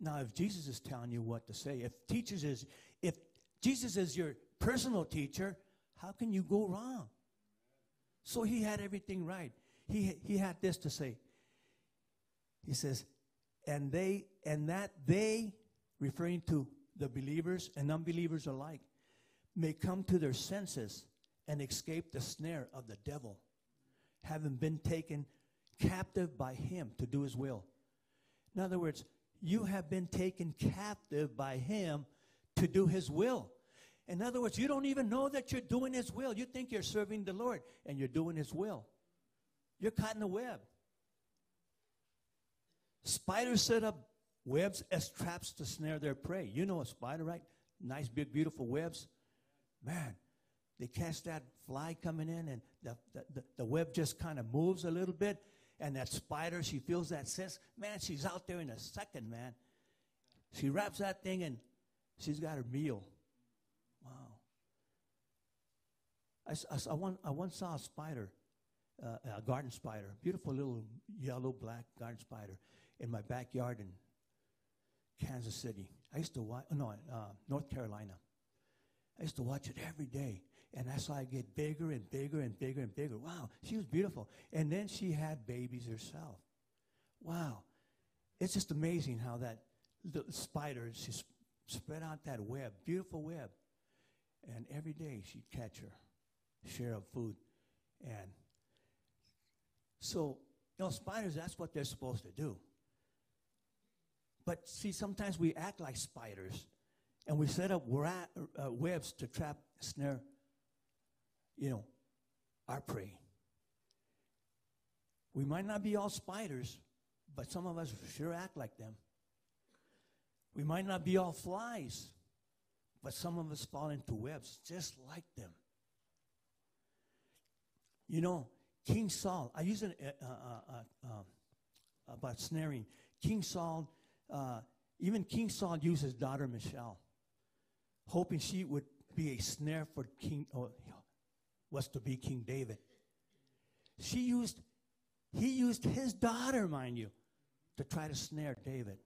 Now, if Jesus is telling you what to say, if teachers is, if Jesus is your personal teacher, how can you go wrong? So he had everything right. He he had this to say. He says, and they and that they, referring to the believers and unbelievers alike, may come to their senses and escape the snare of the devil, having been taken captive by him to do his will. In other words, you have been taken captive by him to do his will. In other words, you don't even know that you're doing his will. You think you're serving the Lord and you're doing his will. You're caught in a web. Spiders set up webs as traps to snare their prey. You know a spider, right? Nice, big, beautiful webs. Man, they catch that fly coming in and the, the, the, the web just kind of moves a little bit. And that spider, she feels that sense. Man, she's out there in a second, man. She wraps that thing and she's got her meal. Wow. I, I, I, one, I once saw a spider, uh, a garden spider, beautiful little yellow, black garden spider in my backyard in Kansas City. I used to watch, no, uh, North Carolina. I used to watch it every day. And I saw it get bigger and bigger and bigger and bigger. Wow, she was beautiful. And then she had babies herself. Wow. It's just amazing how that little spider, she sp spread out that web, beautiful web. And every day she'd catch her share of food. And so, you know, spiders, that's what they're supposed to do. But see, sometimes we act like spiders. And we set up ra uh, webs to trap, snare, you know, our prey. We might not be all spiders, but some of us sure act like them. We might not be all flies, but some of us fall into webs just like them. You know, King Saul, I use it uh, uh, uh, uh, about snaring. King Saul, uh, even King Saul used his daughter Michal, hoping she would be a snare for King, or was to be King David. She used, he used his daughter, mind you, to try to snare David.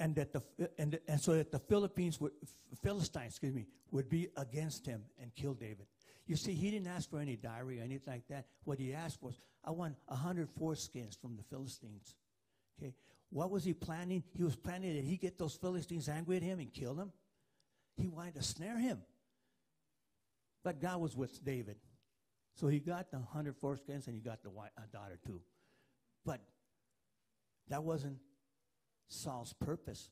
And that the and the, and so that the Philippines would, Philistines, excuse me, would be against him and kill David. You see, he didn't ask for any diary or anything like that. What he asked was, "I want a hundred foreskins from the Philistines." Okay, what was he planning? He was planning that he get those Philistines angry at him and kill him. He wanted to snare him. But God was with David, so he got the hundred foreskins and he got the wife, uh, daughter too. But that wasn't Saul's purpose.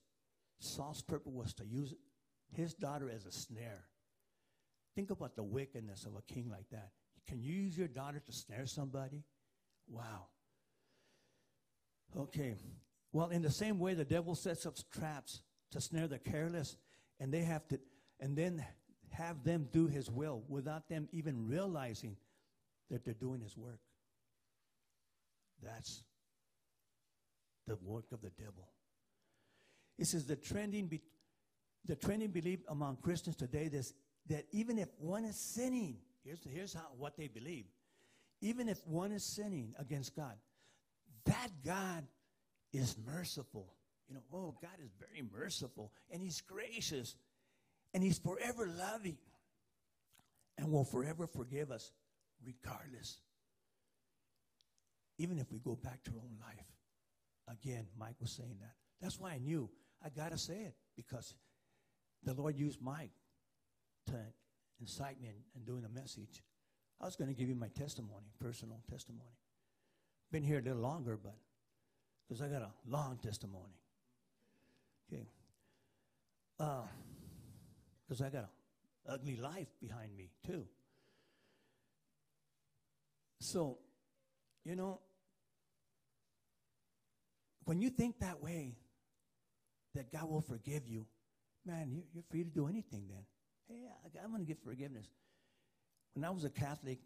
Saul's purpose was to use his daughter as a snare. Think about the wickedness of a king like that. Can you use your daughter to snare somebody? Wow. Okay. Well, in the same way, the devil sets up traps to snare the careless, and they have to, and then have them do his will without them even realizing that they're doing his work. That's the work of the devil. It says the trending, be, the trending belief among Christians today is that even if one is sinning, here's, here's how, what they believe, even if one is sinning against God, that God is merciful. You know, oh, God is very merciful, and he's gracious, and he's forever loving, and will forever forgive us regardless, even if we go back to our own life. Again, Mike was saying that. That's why I knew I got to say it, because the Lord used Mike to incite me in, in doing a message. I was going to give you my testimony, personal testimony. Been here a little longer, but because I got a long testimony. Okay. Because uh, I got an ugly life behind me, too. So, you know, when you think that way, that God will forgive you, man, you're free to do anything then. Hey, I'm going to get forgiveness. When I was a Catholic,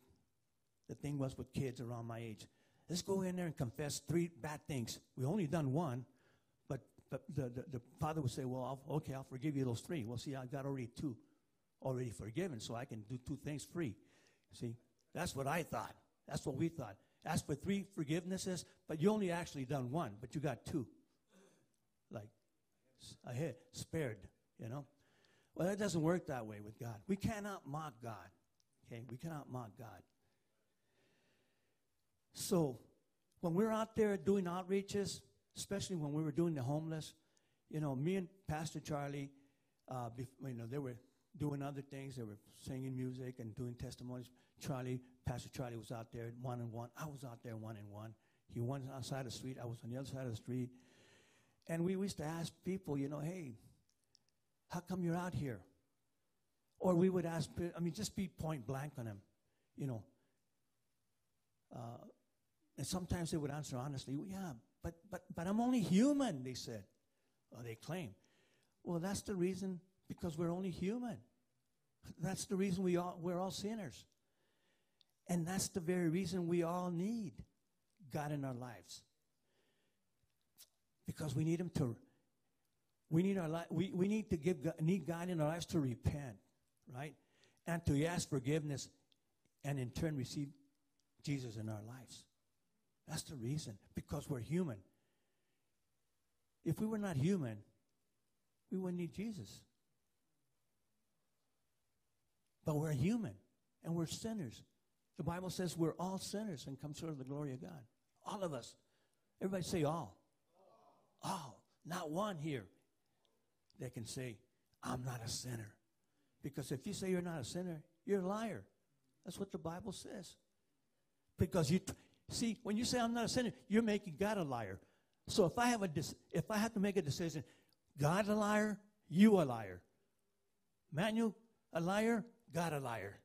the thing was with kids around my age, let's go in there and confess three bad things. We only done one, but, but the, the, the father would say, well, I'll, okay, I'll forgive you those three. Well, see, I've got already two already forgiven, so I can do two things free. See, that's what I thought. That's what we thought. Ask for three forgivenesses, but you only actually done one, but you got two. Like, I hit, spared, you know. Well, that doesn't work that way with God. We cannot mock God, okay? We cannot mock God. So when we're out there doing outreaches, especially when we were doing the homeless, you know, me and Pastor Charlie, uh, you know, they were doing other things. They were singing music and doing testimonies. Charlie, Pastor Charlie was out there one and one. I was out there one and one. He was outside the street. I was on the other side of the street. And we used to ask people, you know, hey, how come you're out here? Or we would ask, I mean, just be point blank on them, you know. Uh, and sometimes they would answer honestly, well, yeah, but, but, but I'm only human, they said. Or they claim. Well, that's the reason, because we're only human. That's the reason we all, we're all sinners. And that's the very reason we all need God in our lives. Because we need him to, we need our life, we, we need to give God, need God in our lives to repent, right? And to ask forgiveness and in turn receive Jesus in our lives. That's the reason, because we're human. If we were not human, we wouldn't need Jesus. But we're human and we're sinners. The Bible says we're all sinners and come short of the glory of God. All of us. Everybody say all. All. Not one here that can say, I'm not a sinner. Because if you say you're not a sinner, you're a liar. That's what the Bible says. Because you, see, when you say I'm not a sinner, you're making God a liar. So if I have a, if I have to make a decision, God a liar, you a liar. Manuel, a liar, God a liar.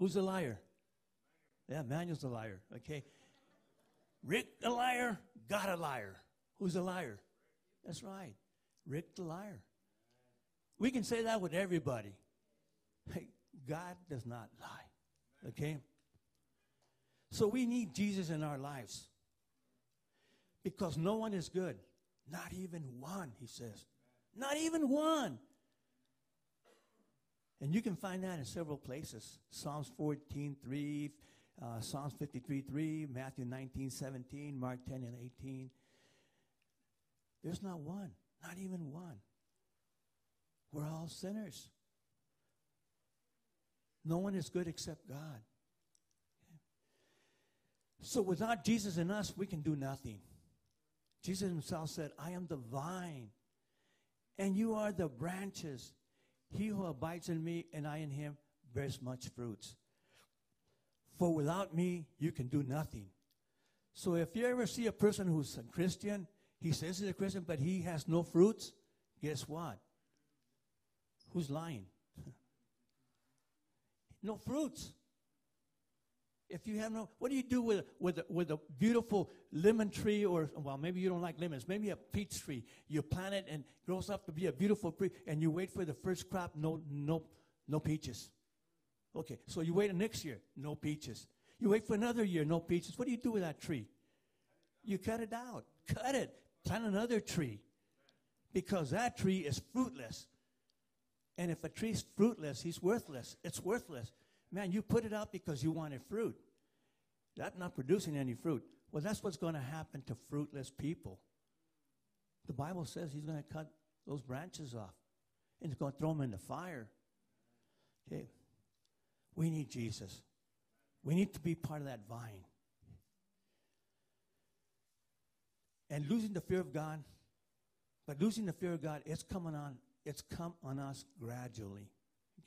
Who's a liar? Yeah, Manuel's a liar, okay? Rick the liar, God a liar. Who's a liar? That's right. Rick the liar. We can say that with everybody. Hey, God does not lie, okay? So we need Jesus in our lives because no one is good. Not even one, he says. Not even one. And you can find that in several places. Psalms fourteen three, uh, Psalms fifty-three three, Matthew nineteen seventeen, Mark ten and eighteen. There's not one, not even one. We're all sinners. No one is good except God. Okay. So without Jesus in us, we can do nothing. Jesus himself said, I am the vine, and you are the branches. He who abides in me and I in him bears much fruits. For without me, you can do nothing. So if you ever see a person who's a Christian, he says he's a Christian, but he has no fruits, guess what? Who's lying? No fruits. If you have no, what do you do with, with, with a beautiful lemon tree or, well, maybe you don't like lemons, maybe a peach tree. You plant it and it grows up to be a beautiful tree and you wait for the first crop, no, no, no peaches. Okay, so you wait the next year, no peaches. You wait for another year, no peaches. What do you do with that tree? You cut it out, cut it, plant another tree because that tree is fruitless. And if a tree's fruitless, he's worthless. It's worthless. Man, you put it out because you wanted fruit. That's not producing any fruit. Well, that's what's going to happen to fruitless people. The Bible says he's going to cut those branches off. And he's going to throw them in the fire. Okay. We need Jesus. We need to be part of that vine. And losing the fear of God, but losing the fear of God, it's coming on. It's come on us gradually,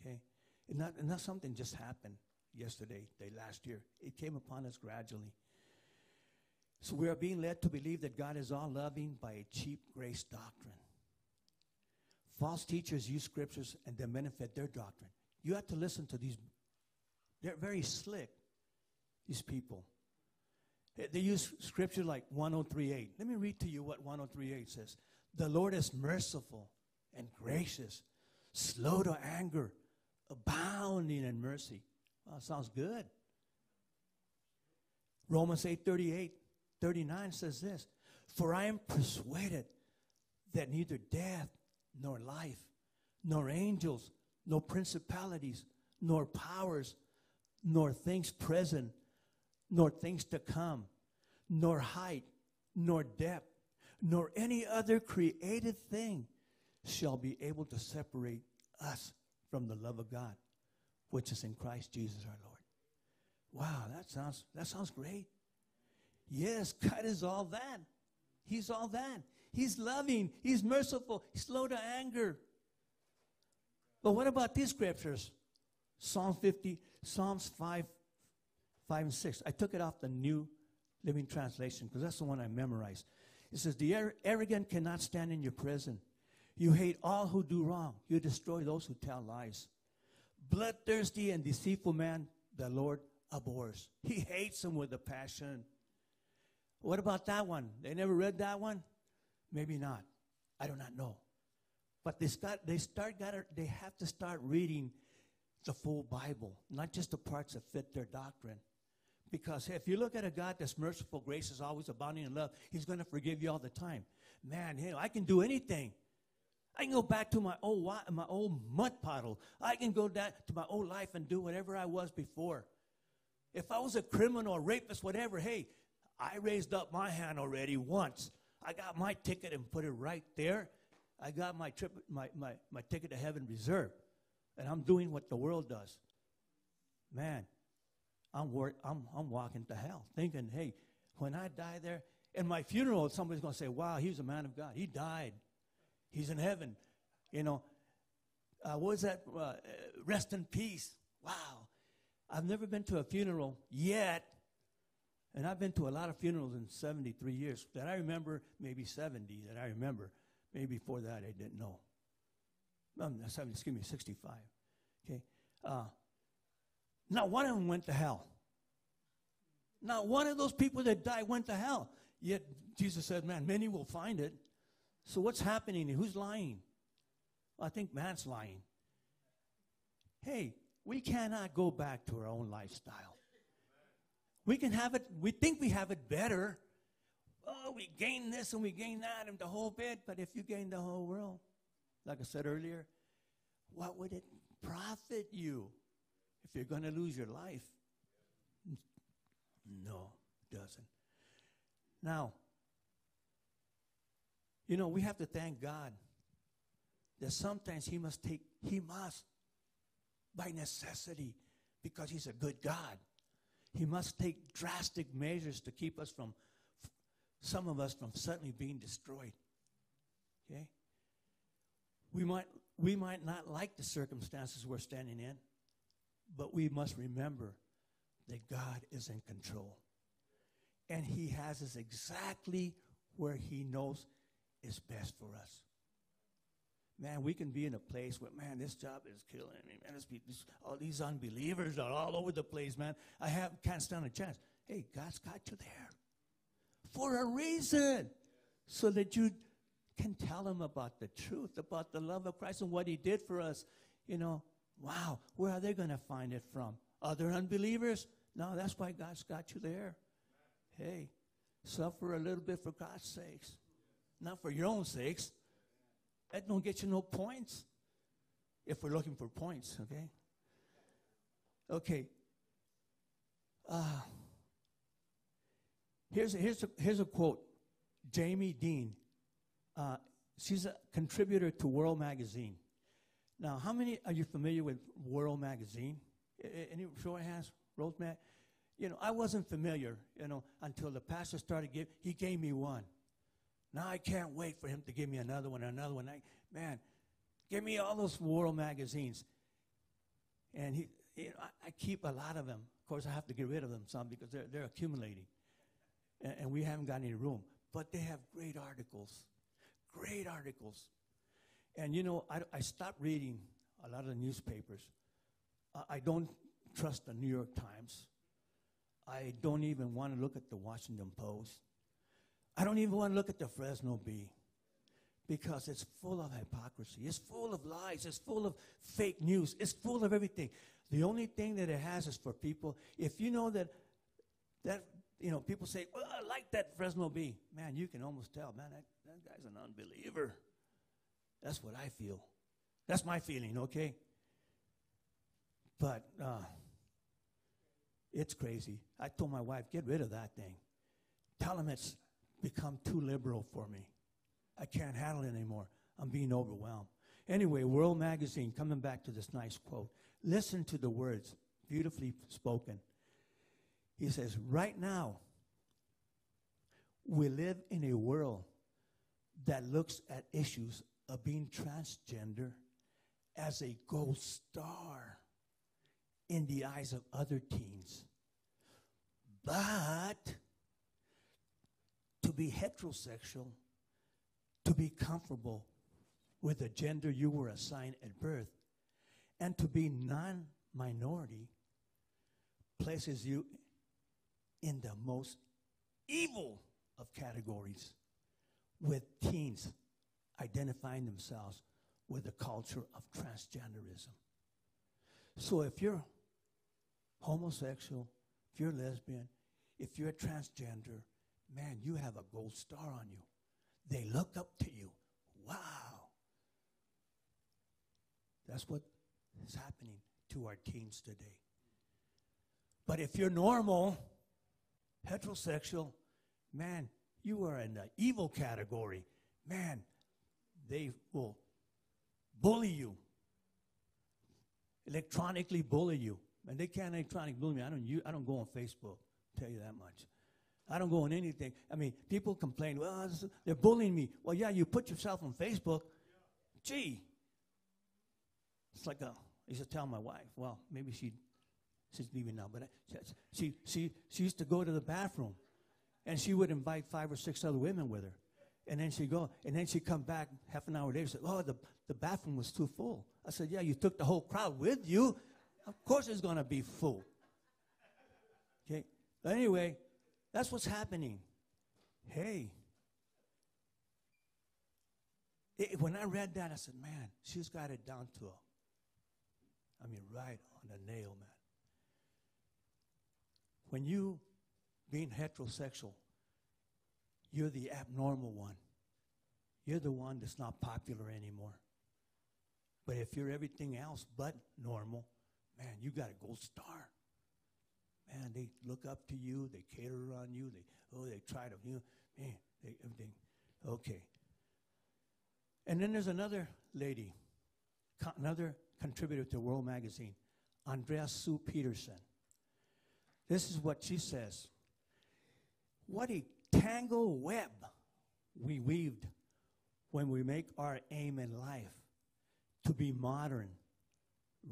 okay? It's not, it's not something just happened yesterday, day last year. It came upon us gradually. So we are being led to believe that God is all-loving by a cheap grace doctrine. False teachers use scriptures and then benefit their doctrine. You have to listen to these. They're very slick, these people. They, they use scripture like one oh three eight. Let me read to you what one oh three eight says. The Lord is merciful and gracious, slow to anger, abounding in mercy. Wow, sounds good. Romans eight thirty-eight, thirty-nine says this, for I am persuaded that neither death nor life, nor angels, nor principalities, nor powers, nor things present, nor things to come, nor height, nor depth, nor any other created thing shall be able to separate us from the love of God, which is in Christ Jesus our Lord. Wow, that sounds, that sounds great. Yes, God is all that. He's all that. He's loving. He's merciful. He's slow to anger. But what about these scriptures? Psalm fifty, Psalms five, five and six. I took it off the New Living Translation because that's the one I memorized. It says, the arrogant cannot stand in your prison. You hate all who do wrong. You destroy those who tell lies. Bloodthirsty and deceitful man, the Lord abhors. He hates them with a passion. What about that one? They never read that one? Maybe not. I do not know. But they start, they start gotta, they have to start reading the full Bible, not just the parts that fit their doctrine. Because if you look at a God that's merciful, grace is always abounding in love, he's going to forgive you all the time. Man, you know, I can do anything. I can go back to my old, my old mud puddle. I can go back to my old life and do whatever I was before. If I was a criminal, a rapist, whatever, hey, I raised up my hand already once. I got my ticket and put it right there. I got my, trip, my, my, my ticket to heaven reserved. And I'm doing what the world does. Man, I'm, wor I'm, I'm walking to hell thinking, hey, when I die there, in my funeral, somebody's going to say, wow, he was a man of God. He died. He's in heaven, you know. Uh, what is that? Uh, rest in peace. Wow. I've never been to a funeral yet, and I've been to a lot of funerals in seventy-three years that I remember, maybe seventy that I remember. Maybe before that I didn't know. Um, excuse me, sixty-five. Okay. Uh, not one of them went to hell. Not one of those people that died went to hell. Yet Jesus said, man, many will find it. So what's happening? Who's lying? I think man's lying. Hey, we cannot go back to our own lifestyle. We can have it. We think we have it better. Oh, we gain this and we gain that and the whole bit. But if you gain the whole world, like I said earlier, what would it profit you if you're going to lose your life? No, it doesn't. Now, you know, we have to thank God that sometimes he must take, he must, by necessity, because he's a good God, he must take drastic measures to keep us from, some of us from suddenly being destroyed, okay? We might, we might not like the circumstances we're standing in, but we must remember that God is in control. And he has us exactly where he knows is best for us. Man, we can be in a place where, man, this job is killing me. Man, this, this, all these unbelievers are all over the place, man. I have, can't stand a chance. Hey, God's got you there for a reason, so that you can tell him about the truth, about the love of Christ and what he did for us. You know, wow, where are they going to find it from? Other unbelievers? No, that's why God's got you there. Hey, suffer a little bit for God's sakes, not for your own sakes. That don't get you no points, if we're looking for points, okay? Okay. Uh, here's, a, here's, a, here's a quote. Jamie Dean. Uh, she's a contributor to World Magazine. Now, how many are you familiar with World Magazine? Any show of hands? World Mag? You know, I wasn't familiar, you know, until the pastor started giving. He gave me one. Now I can't wait for him to give me another one, another one. I, man, give me all those World magazines. And he, you know, I, I keep a lot of them. Of course, I have to get rid of them some because they're, they're accumulating. And, and we haven't got any room. But they have great articles, great articles. And, you know, I, I stopped reading a lot of the newspapers. I, I don't trust the New York Times. I don't even want to look at the Washington Post. I don't even want to look at the Fresno Bee because it's full of hypocrisy. It's full of lies. It's full of fake news. It's full of everything. The only thing that it has is for people. If you know that, that you know, people say, well, I like that Fresno Bee. Man, you can almost tell, man, that, that guy's an unbeliever. That's what I feel. That's my feeling, okay? But uh, it's crazy. I told my wife, get rid of that thing. Tell him it's become too liberal for me. I can't handle it anymore. I'm being overwhelmed. Anyway, World Magazine, coming back to this nice quote. Listen to the words, beautifully spoken. He says, right now, we live in a world that looks at issues of being transgender as a gold star in the eyes of other teens. But to be heterosexual, to be comfortable with the gender you were assigned at birth, and to be non-minority places you in the most evil of categories, with teens identifying themselves with the culture of transgenderism. So if you're homosexual, if you're lesbian, if you're transgender, man, you have a gold star on you. They look up to you. Wow. That's what is happening to our teens today. But if you're normal, heterosexual, man, you are in the evil category. Man, they will bully you, electronically bully you. And they can't electronically bully me. I don't, use, I don't go on Facebook, I'll tell you that much. I don't go on anything. I mean, people complain, well, they're bullying me. Well, yeah, you put yourself on Facebook. Gee. It's like a, I used to tell my wife, well, maybe she, she's leaving now, but I, she, she, she used to go to the bathroom, and she would invite five or six other women with her. And then she'd go, and then she'd come back half an hour later and say, oh, the, the bathroom was too full. I said, yeah, you took the whole crowd with you. Of course it's going to be full. Okay? Anyway, that's what's happening. Hey. It, when I read that, I said, man, she's got it down to her. I mean, right on the nail, man. When you, being heterosexual, you're the abnormal one. You're the one that's not popular anymore. But if you're everything else but normal, man, you got a gold star. Man, they look up to you. They cater on you. They, oh, they try to, you know, man, they, everything. Okay. And then there's another lady, co another contributor to World Magazine, Andrea Sue Peterson. This is what she says. What a tango web we weaved when we make our aim in life to be modern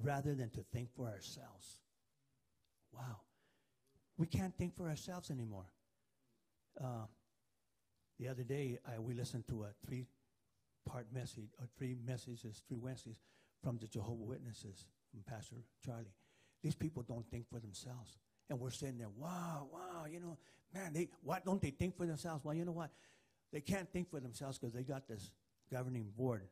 rather than to think for ourselves. Wow. We can't think for ourselves anymore. Uh, the other day, I, we listened to a three-part message, or three messages, three Wednesdays, from the Jehovah's Witnesses, from Pastor Charlie. These people don't think for themselves. And we're sitting there, wow, wow, you know, man, they, why don't they think for themselves? Well, you know what? They can't think for themselves because they got this governing board,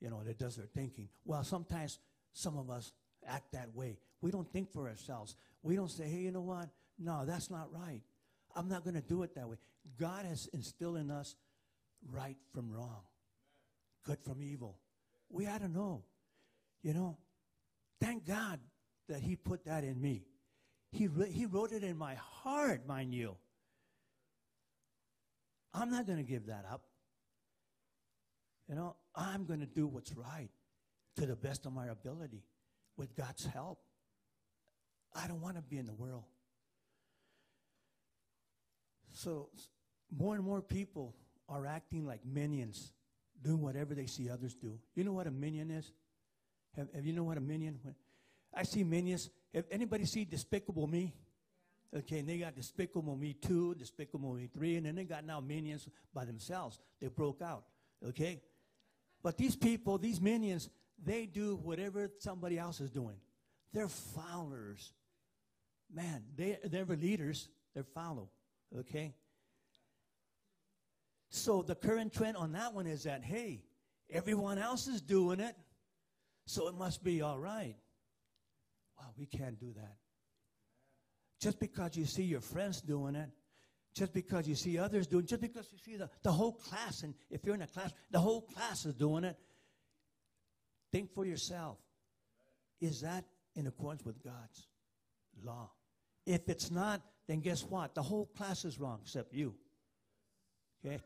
you know, that does their thinking. Well, sometimes some of us act that way. We don't think for ourselves. We don't say, hey, you know what? No, that's not right. I'm not going to do it that way. God has instilled in us right from wrong, good from evil. We ought to know, you know. Thank God that he put that in me. He, he wrote it in my heart, mind you. I'm not going to give that up. You know, I'm going to do what's right to the best of my ability with God's help. I don't want to be in the world. So more and more people are acting like minions, doing whatever they see others do. You know what a minion is? Have, have you know what a minion? I see minions. Have anybody seen Despicable Me? Yeah. Okay, and they got Despicable Me two, Despicable Me three, and then they got now minions by themselves. They broke out, okay? But these people, these minions, they do whatever somebody else is doing. They're followers. Man, they, they're leaders. They follow, okay? So the current trend on that one is that, hey, everyone else is doing it, so it must be all right. Wow, we can't do that. Just because you see your friends doing it, just because you see others doing it, just because you see the, the whole class, and if you're in a class, the whole class is doing it, think for yourself. Is that in accordance with God's law? If it's not, then guess what? The whole class is wrong except you. Okay?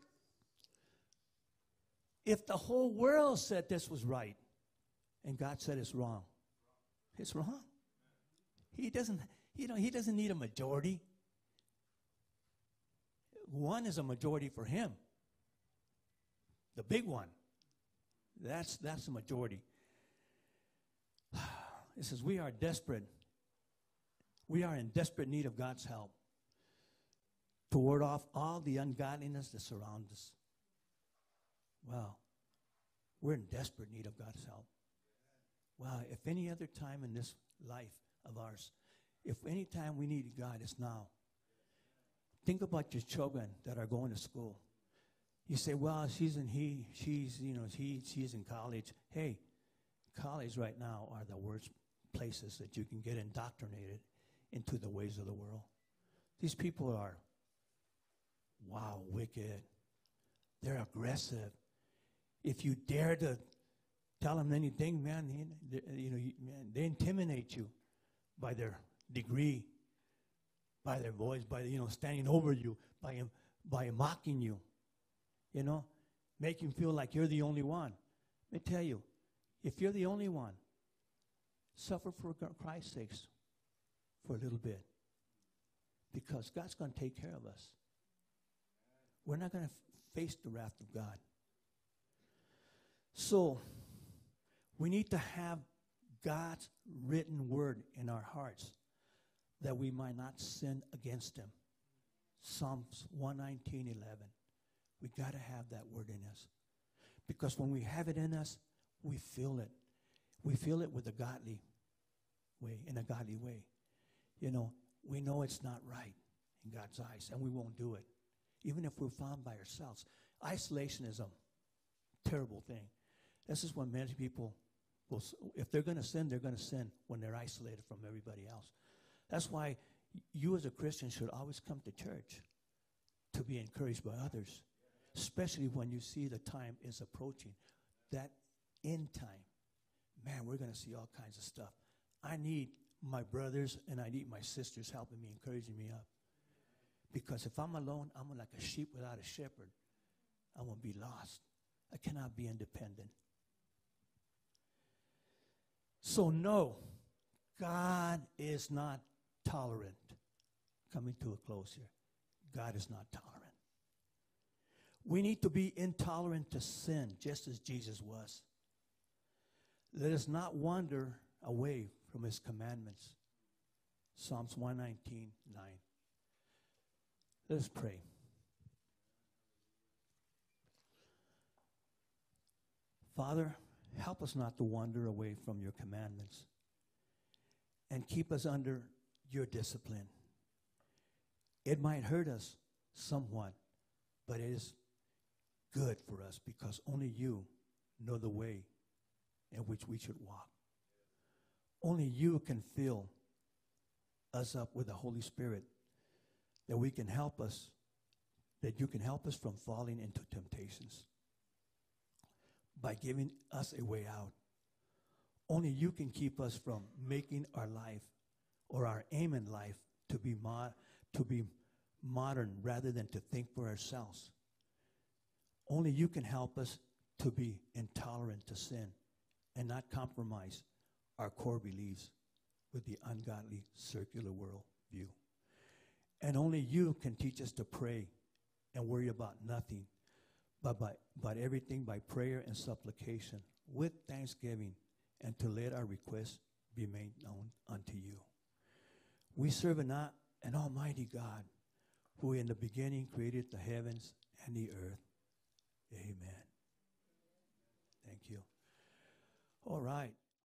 If the whole world said this was right, and God said it's wrong, it's wrong. He doesn't, you know, he doesn't need a majority. One is a majority for him. The big one. That's, that's a majority. It says we are desperate. We are in desperate need of God's help to ward off all the ungodliness that surrounds us. Wow. We're in desperate need of God's help. Wow, if any other time in this life of ours, if any time we need God, it's now. Think about your children that are going to school. You say, well, she's in he, she's, you know, he, she's in college. Hey, college right now are the worst places that you can get indoctrinated into the ways of the world. These people are, wow, wicked. They're aggressive. If you dare to tell them anything, man, they, you know, man, they intimidate you by their degree, by their voice, by, you know, standing over you, by, by mocking you, you know, making you feel like you're the only one. Let me tell you, if you're the only one, suffer for Christ's sakes for a little bit, because God's going to take care of us. We're not going to face the wrath of God. So we need to have God's written word in our hearts that we might not sin against him. Psalms one nineteen, eleven. We got to have that word in us. Because when we have it in us, we feel it. We feel it with a godly way, in a godly way. You know, we know it's not right in God's eyes, and we won't do it, even if we're found by ourselves. Isolationism, terrible thing. This is when many people will, if they're going to sin, they're going to sin when they're isolated from everybody else. That's why you as a Christian should always come to church to be encouraged by others, especially when you see the time is approaching, that end time. Man, we're going to see all kinds of stuff. I need my brothers and I need my sisters helping me, encouraging me up. Because if I'm alone, I'm like a sheep without a shepherd. I'm going to be lost. I cannot be independent. So no, God is not tolerant. Coming to a close here. God is not tolerant. We need to be intolerant to sin, just as Jesus was. Let us not wander away from his commandments. Psalms one nineteen, nine. Let us pray. Father, help us not to wander away from your commandments and keep us under your discipline. It might hurt us somewhat, but it is good for us because only you know the way in which we should walk. Only you can fill us up with the Holy Spirit that we can help us, that you can help us from falling into temptations by giving us a way out. Only you can keep us from making our life or our aim in life to be, mod to be modern rather than to think for ourselves. Only you can help us to be intolerant to sin and not compromise our core beliefs with the ungodly circular world view. And only you can teach us to pray and worry about nothing, but, by, but everything by prayer and supplication with thanksgiving, and to let our requests be made known unto you. We serve an, an almighty God who in the beginning created the heavens and the earth. Amen. Thank you. All right.